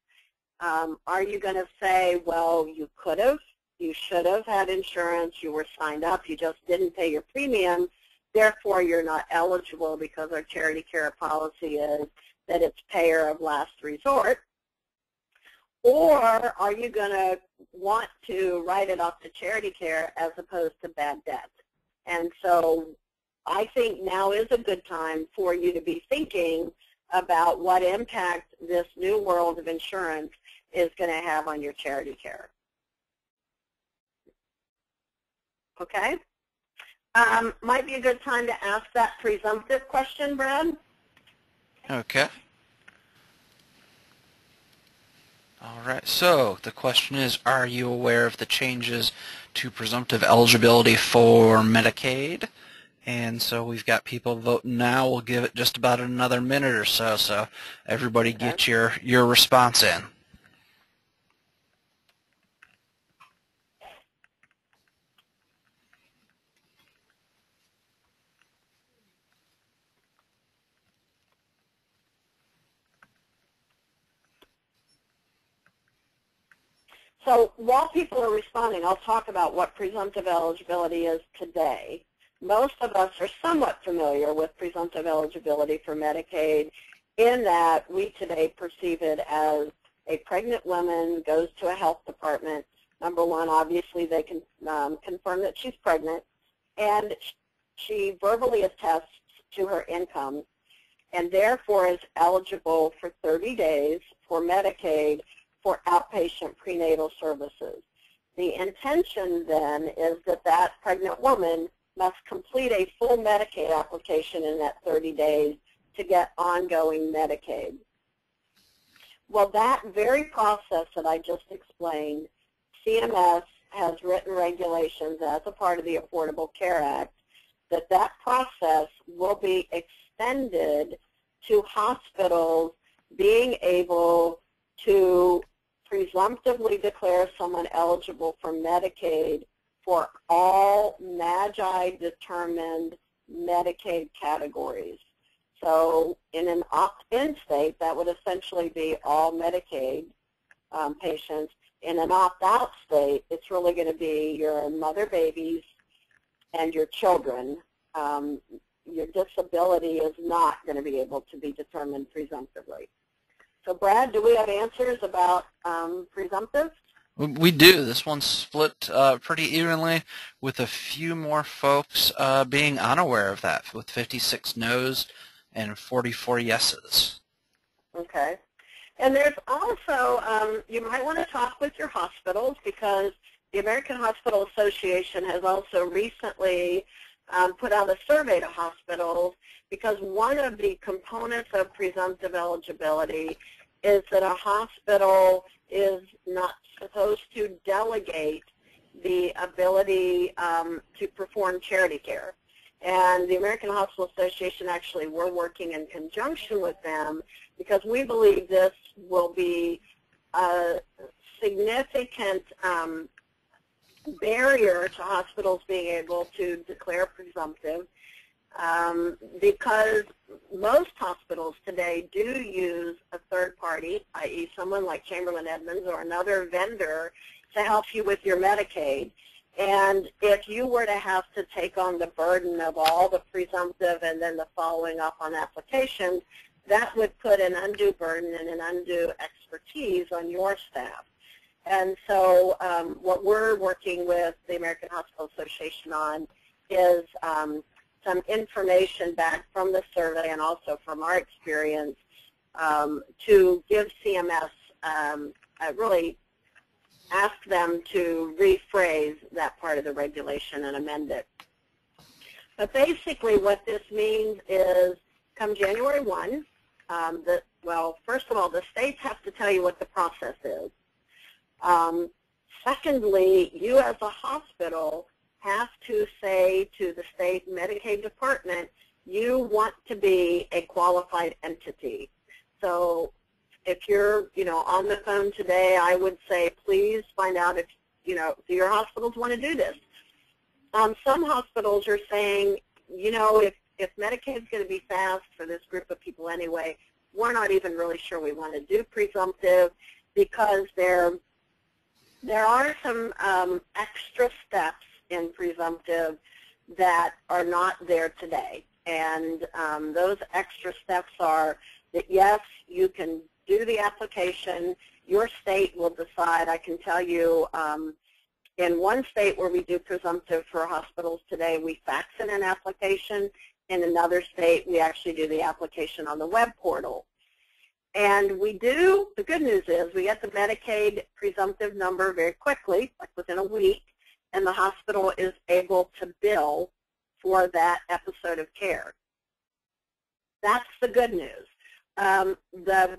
Are you going to say, well, you could have, you should have had insurance, you were signed up, you just didn't pay your premium, therefore you're not eligible because our charity care policy is that it's payer of last resort? Or are you going to want to write it off to charity care as opposed to bad debt? And so I think now is a good time for you to be thinking about what impact this new world of insurance is going to have on your charity care. Okay? Might be a good time to ask that presumptive question, Brad. Okay. All right, so the question is, are you aware of the changes to presumptive eligibility for Medicaid? And so we've got people voting now. We'll give it just about another minute or so, so everybody get your response in. So while people are responding, I'll talk about what presumptive eligibility is today. Most of us are somewhat familiar with presumptive eligibility for Medicaid in that we today perceive it as a pregnant woman goes to a health department. Number one, obviously they can confirm that she's pregnant, and she verbally attests to her income and therefore is eligible for 30 days for Medicaid for outpatient prenatal services. The intention then is that that pregnant woman must complete a full Medicaid application in that 30 days to get ongoing Medicaid. Well, that very process that I just explained, CMS has written regulations as a part of the Affordable Care Act that that process will be extended to hospitals being able to presumptively declare someone eligible for Medicaid for all MAGI-determined Medicaid categories. So in an opt-in state, that would essentially be all Medicaid patients. In an opt-out state, it's really going to be your mother babies and your children. Your disability is not going to be able to be determined presumptively. So, Brad, do we have answers about presumptive? We do. This one's split pretty evenly, with a few more folks being unaware of that, with 56 no's and 44 yeses. Okay. And there's also, you might want to talk with your hospitals, because the American Hospital Association has also recently put out a survey to hospitals, because one of the components of presumptive eligibility is that a hospital is not supposed to delegate the ability to perform charity care. And the American Hospital Association, actually, we're working in conjunction with them because we believe this will be a significant barrier to hospitals being able to declare presumptive. because most hospitals today do use a third party, i.e. someone like Chamberlin Edmonds or another vendor to help you with your Medicaid. And if you were to have to take on the burden of all the presumptive and then the following up on applications, that would put an undue burden and an undue expertise on your staff. And so what we're working with the American Hospital Association on is some information back from the survey and also from our experience to give CMS, really ask them to rephrase that part of the regulation and amend it. But basically what this means is come January 1, well, first of all, the states have to tell you what the process is. Secondly, you as a hospital have to say to the state Medicaid department, you want to be a qualified entity. So if you're, on the phone today, I would say please find out if, do your hospitals want to do this? Some hospitals are saying, if Medicaid's going to be fast for this group of people anyway, we're not even really sure we want to do presumptive because there are some extra steps in presumptive that are not there today. And those extra steps are that, yes, you can do the application. Your state will decide. I can tell you in one state where we do presumptive for hospitals today, we fax in an application. In another state, we actually do the application on the web portal. And we do, the good news is we get the Medicaid presumptive number very quickly, like within a week, and the hospital is able to bill for that episode of care. That's the good news. The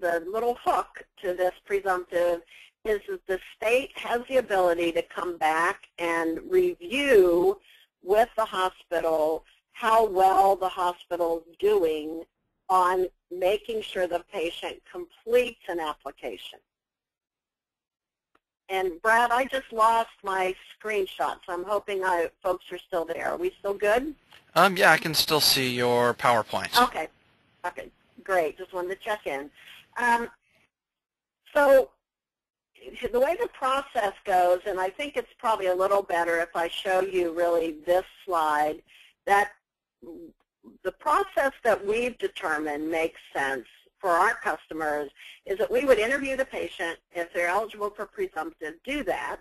little hook to this presumptive is that the state has the ability to come back and review with the hospital how well the hospital's doing on making sure the patient completes an application. And Brad, I just lost my screenshot, so I'm hoping folks are still there. Are we still good? Yeah, I can still see your PowerPoint. Okay. Okay, great. Just wanted to check in. So the way the process goes, and I think it's probably a little better if I show you really this slide, that the process that we've determined makes sense for our customers is that we would interview the patient. If they're eligible for presumptive, do that.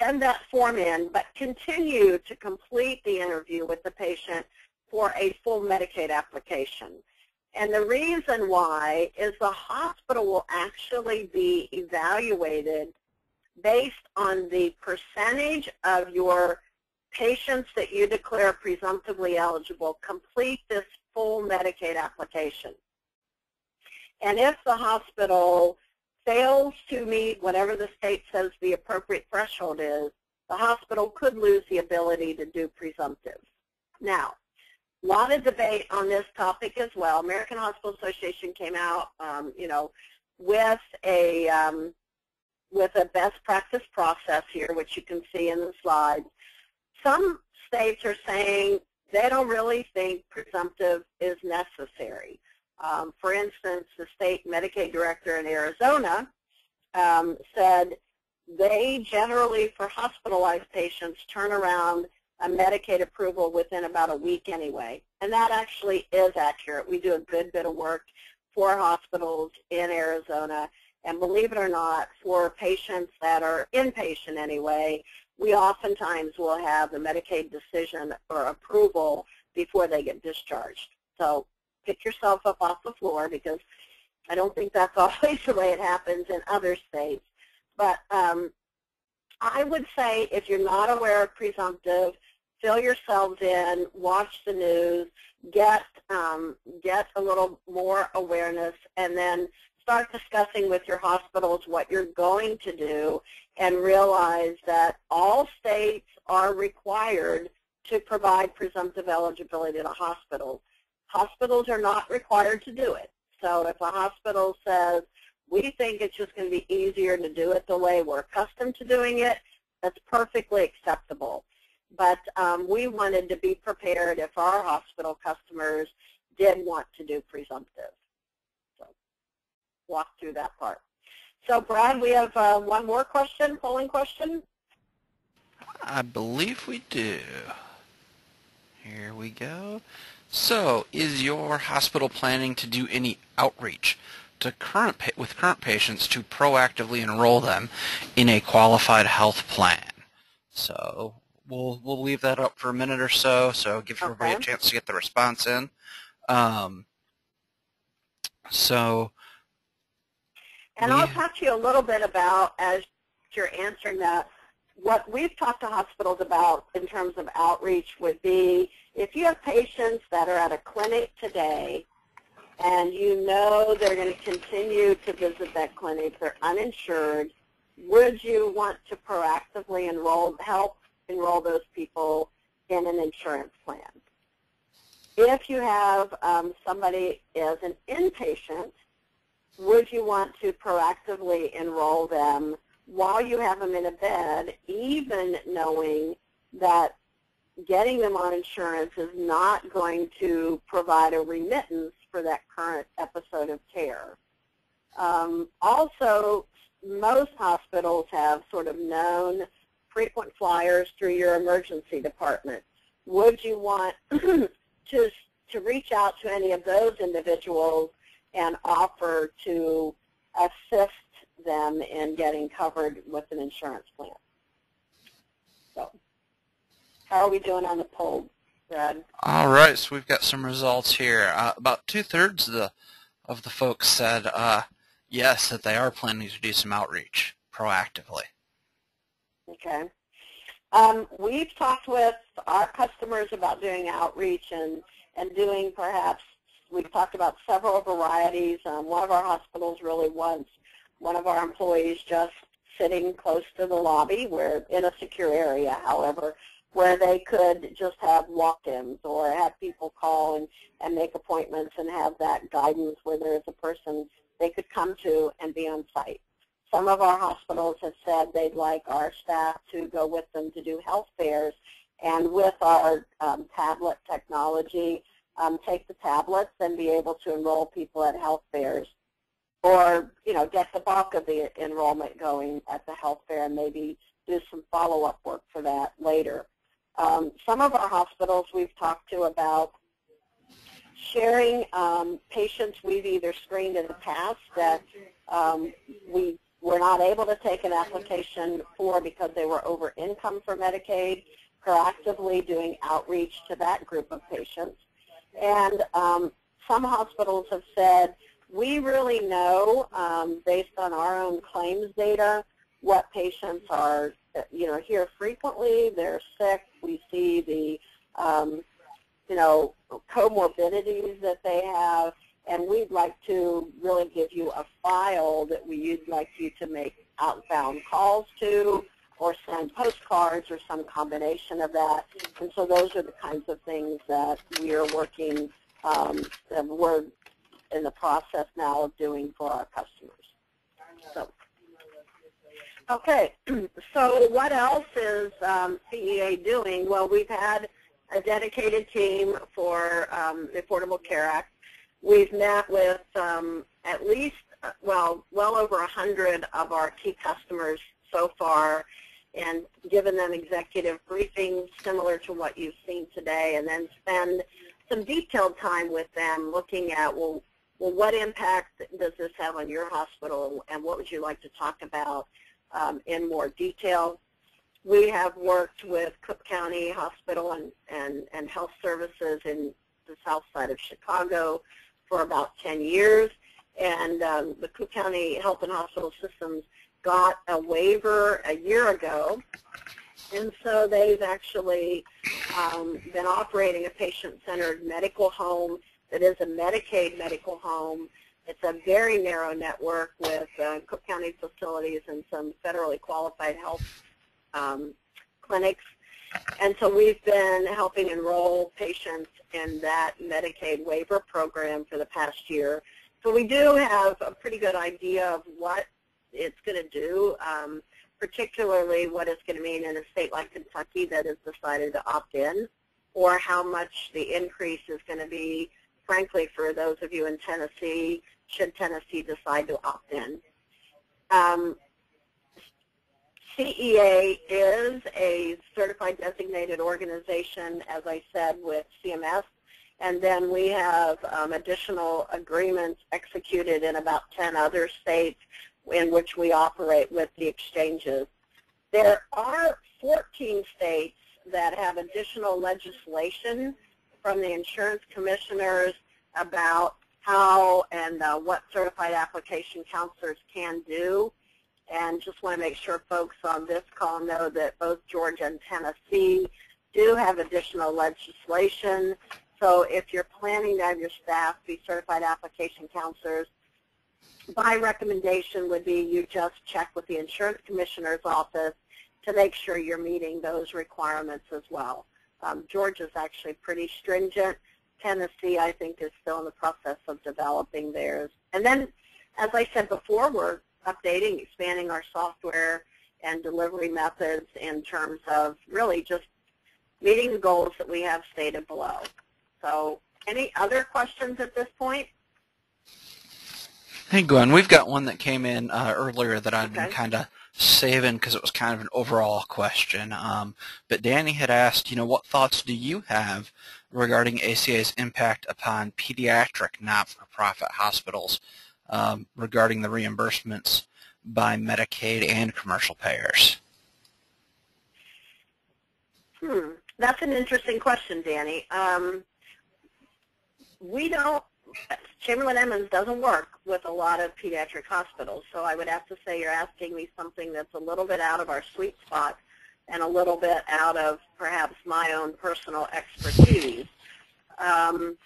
Send that form in, but continue to complete the interview with the patient for a full Medicaid application. And the reason why is the hospital will actually be evaluated based on the percentage of your patients that you declare presumptively eligible complete this full Medicaid application. And if the hospital fails to meet whatever the state says the appropriate threshold is, the hospital could lose the ability to do presumptive. Now, a lot of debate on this topic as well. American Hospital Association came out, with a best practice process here, which you can see in the slide. Some states are saying they don't really think presumptive is necessary. For instance, the state Medicaid director in Arizona said they generally, for hospitalized patients, turn around a Medicaid approval within about a week anyway. And that actually is accurate. We do a good bit of work for hospitals in Arizona. And believe it or not, for patients that are inpatient anyway, we oftentimes will have the Medicaid decision or approval before they get discharged. So pick yourself up off the floor because I don't think that's always the way it happens in other states. But I would say if you're not aware of presumptive, fill yourselves in, watch the news, get a little more awareness, and then start discussing with your hospitals what you're going to do and realize that all states are required to provide presumptive eligibility to hospitals. Hospitals are not required to do it. So if a hospital says, we think it's just going to be easier to do it the way we're accustomed to doing it, that's perfectly acceptable. But we wanted to be prepared if our hospital customers did want to do presumptive. So walk through that part. So Brad, we have one more question, polling question. I believe we do. Here we go. So is your hospital planning to do any outreach to current patients to proactively enroll them in a qualified health plan? So we'll leave that up for a minute or so, so give everybody a chance to get the response in. And I'll talk to you a little bit about, as you're answering that, what we've talked to hospitals about in terms of outreach would be, if you have patients that are at a clinic today and you know they're going to continue to visit that clinic, they're uninsured, would you want to proactively help enroll those people in an insurance plan? If you have somebody as an inpatient, would you want to proactively enroll them while you have them in a bed, even knowing that getting them on insurance is not going to provide a remittance for that current episode of care? Also, most hospitals have sort of known frequent flyers through your emergency department. Would you want to reach out to any of those individuals and offer to assist them in getting covered with an insurance plan? So how are we doing on the poll, Brad? All right, so we've got some results here. About 2/3 of the folks said yes, that they are planning to do some outreach proactively. Okay. We've talked with our customers about doing outreach and doing perhaps, we've talked about several varieties. One of our hospitals really wants one of our employees just sitting close to the lobby, where in a secure area, however, where they could just have walk-ins or have people call and make appointments and have that guidance where there's a person they could come to and be on site. Some of our hospitals have said they'd like our staff to go with them to do health fairs, and with our tablet technology, take the tablets and be able to enroll people at health fairs, or get the bulk of the enrollment going at the health fair and maybe do some follow-up work for that later. Some of our hospitals we've talked to about sharing patients we've either screened in the past that we were not able to take an application for because they were over income for Medicaid, proactively doing outreach to that group of patients. And some hospitals have said, we really know, based on our own claims data, what patients are here frequently, they're sick, we see the comorbidities that they have, and we'd like to really give you a file that we'd like you to make outbound calls to or send postcards or some combination of that. And so those are the kinds of things that we are working, that we're in the process now of doing for our customers. So, okay, so what else is CEA doing? Well, we've had a dedicated team for the Affordable Care Act. We've met with at least, well over 100 of our key customers so far and given them executive briefings similar to what you've seen today, and then spend some detailed time with them looking at, well, what impact does this have on your hospital and what would you like to talk about in more detail? We have worked with Cook County Hospital and Health Services in the south side of Chicago for about 10 years, and the Cook County Health and Hospital Systems got a waiver a year ago, and so they've actually been operating a patient-centered medical home that is a Medicaid medical home. It's a very narrow network with Cook County facilities and some federally qualified health clinics. And so we've been helping enroll patients in that Medicaid waiver program for the past year. So we do have a pretty good idea of what it's going to do particularly what it's going to mean in a state like Kentucky that has decided to opt in, or how much the increase is going to be, frankly, for those of you in Tennessee, should Tennessee decide to opt in. CEA is a certified designated organization, as I said, with CMS, and then we have additional agreements executed in about 10 other states in which we operate with the exchanges. There are 14 states that have additional legislation from the insurance commissioners about how and what certified application counselors can do. And just want to make sure folks on this call know that both Georgia and Tennessee do have additional legislation. So if you're planning to have your staff be certified application counselors, my recommendation would be you just check with the insurance commissioner's office to make sure you're meeting those requirements as well. Georgia's actually pretty stringent. Tennessee, I think, is still in the process of developing theirs. And then, as I said before, we're updating, expanding our software and delivery methods in terms of really just meeting the goals that we have stated below. So any other questions at this point? Hey, Gwen, we've got one that came in earlier that I've been kind of saving because it was kind of an overall question. But Danny had asked, you know, what thoughts do you have regarding ACA's impact upon pediatric not-for-profit hospitals regarding the reimbursements by Medicaid and commercial payers? That's an interesting question, Danny. Chamberlin Edmonds doesn't work with a lot of pediatric hospitals, so I would have to say you're asking me something that's a little bit out of our sweet spot and a little bit out of perhaps my own personal expertise. I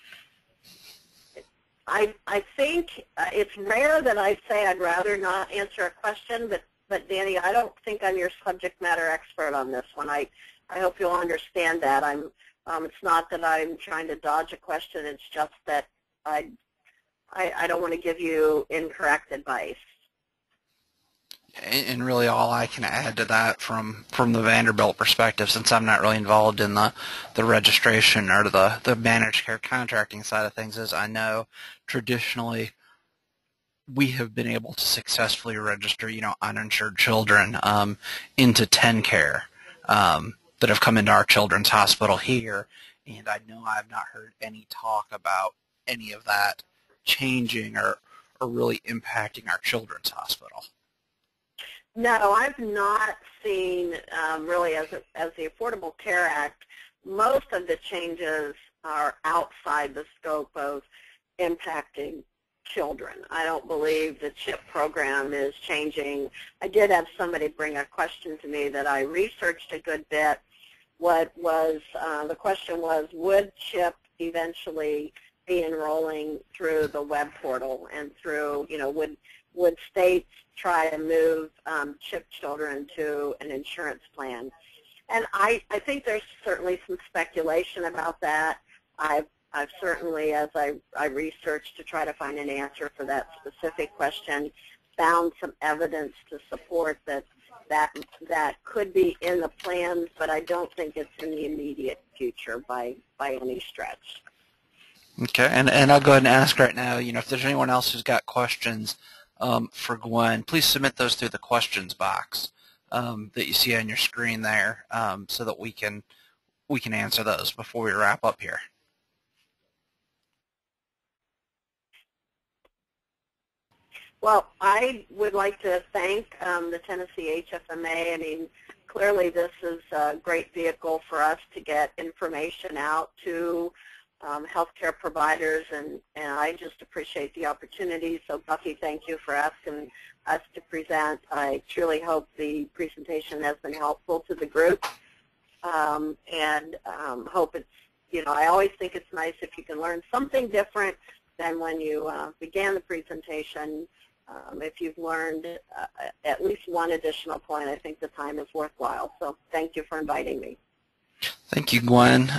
think it's rare that I say I'd rather not answer a question, but Danny, I don't think I'm your subject matter expert on this one. I hope you'll understand that. It's not that I'm trying to dodge a question. It's just that I don't want to give you incorrect advice. And really all I can add to that from the Vanderbilt perspective, since I'm not really involved in the registration or the managed care contracting side of things, is I know traditionally we have been able to successfully register, you know, uninsured children into TennCare that have come into our children's hospital here. And I know I've not heard any talk about any of that changing or really impacting our children's hospital. No, I've not seen really as the Affordable Care Act, most of the changes are outside the scope of impacting children. I don't believe the CHIP program is changing. I did have somebody bring a question to me that I researched a good bit. What was, the question was, would CHIP eventually be enrolling through the web portal and through, you know, would states try to move CHIP children to an insurance plan? And I think there's certainly some speculation about that. I've certainly, as I researched to try to find an answer for that specific question, found some evidence to support that could be in the plans, but I don't think it's in the immediate future by any stretch. Okay, and I'll go ahead and ask right now, you know, if there's anyone else who's got questions for Gwen, please submit those through the questions box that you see on your screen there, so that we can answer those before we wrap up here. Well, I would like to thank the Tennessee HFMA. I mean, clearly this is a great vehicle for us to get information out to healthcare providers, and I just appreciate the opportunity. So Buffy, thank you for asking us to present. I truly hope the presentation has been helpful to the group, and hope it's, you know, I always think it's nice if you can learn something different than when you began the presentation. If you've learned at least one additional point, I think the time is worthwhile. So thank you for inviting me. Thank you, Gwen.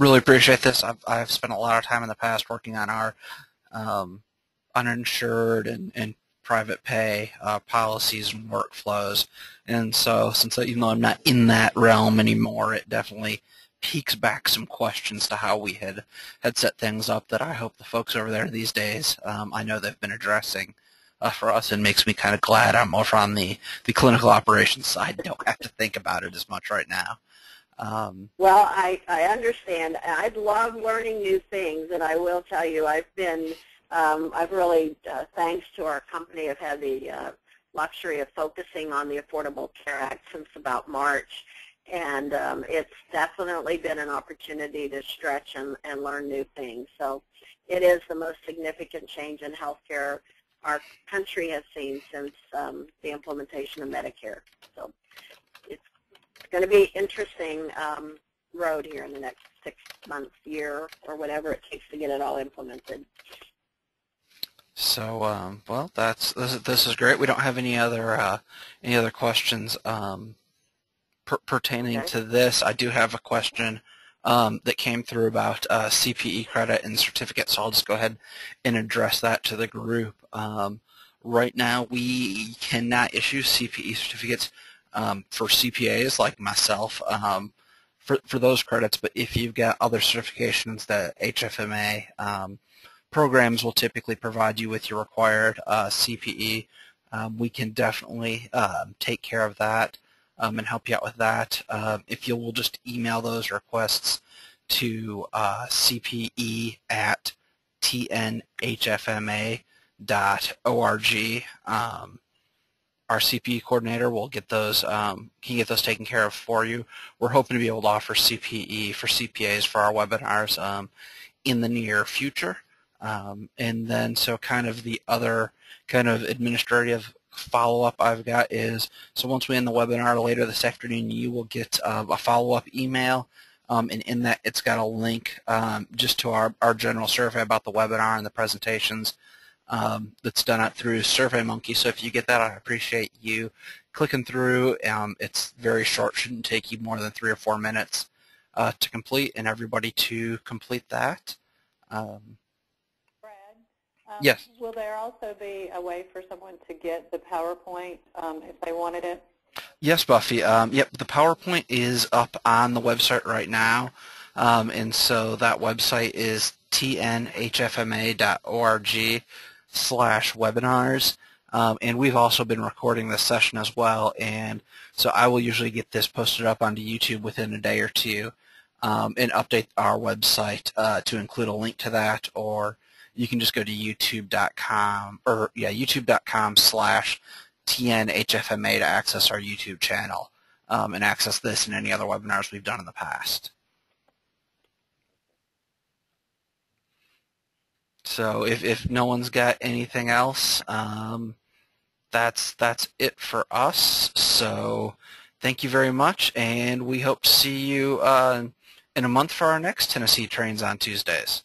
Really appreciate this. I've spent a lot of time in the past working on our uninsured and private pay policies and workflows. And so since even though I'm not in that realm anymore, it definitely peeks back some questions to how we had set things up that I hope the folks over there these days, I know they've been addressing for us, and makes me kind of glad I'm over on the clinical operations side. Don't have to think about it as much right now. Well, I understand. I love learning new things, and I will tell you I've been, I've really, thanks to our company, I've had the luxury of focusing on the Affordable Care Act since about March. And it's definitely been an opportunity to stretch and learn new things. So it is the most significant change in healthcare our country has seen since the implementation of Medicare. So it's going to be an interesting road here in the next 6 months, year, or whatever it takes to get it all implemented. So, well, this is great. We don't have any other questions. Pertaining to this, I do have a question that came through about CPE credit and certificate, so I'll just go ahead and address that to the group. Right now, we cannot issue CPE certificates for CPAs like myself for those credits, but if you've got other certifications that HFMA programs will typically provide you with your required CPE, we can definitely take care of that. And help you out with that. If you will just email those requests to cpe@tnhfma.org, our CPE coordinator will get those can get those taken care of for you. We're hoping to be able to offer CPE for CPAs for our webinars in the near future, and then so kind of the other kind of administrative follow-up I've got is, so once we end the webinar later this afternoon, you will get a follow-up email, and in that it's got a link just to our general survey about the webinar and the presentations that's done out through SurveyMonkey. So if you get that, I appreciate you clicking through. It's very short, shouldn't take you more than 3 or 4 minutes to complete, and everybody to complete that. Yes. Will there also be a way for someone to get the PowerPoint if they wanted it? Yes, Buffy. Yep, the PowerPoint is up on the website right now, and so that website is tnhfma.org/webinars, and we've also been recording this session as well, and so I will usually get this posted up onto YouTube within a day or two, and update our website to include a link to that, or you can just go to youtube.com, or yeah, youtube.com/TNHFMA to access our YouTube channel and access this and any other webinars we've done in the past. So if no one's got anything else, that's it for us. So thank you very much, and we hope to see you in a month for our next Tennessee Trains on Tuesdays.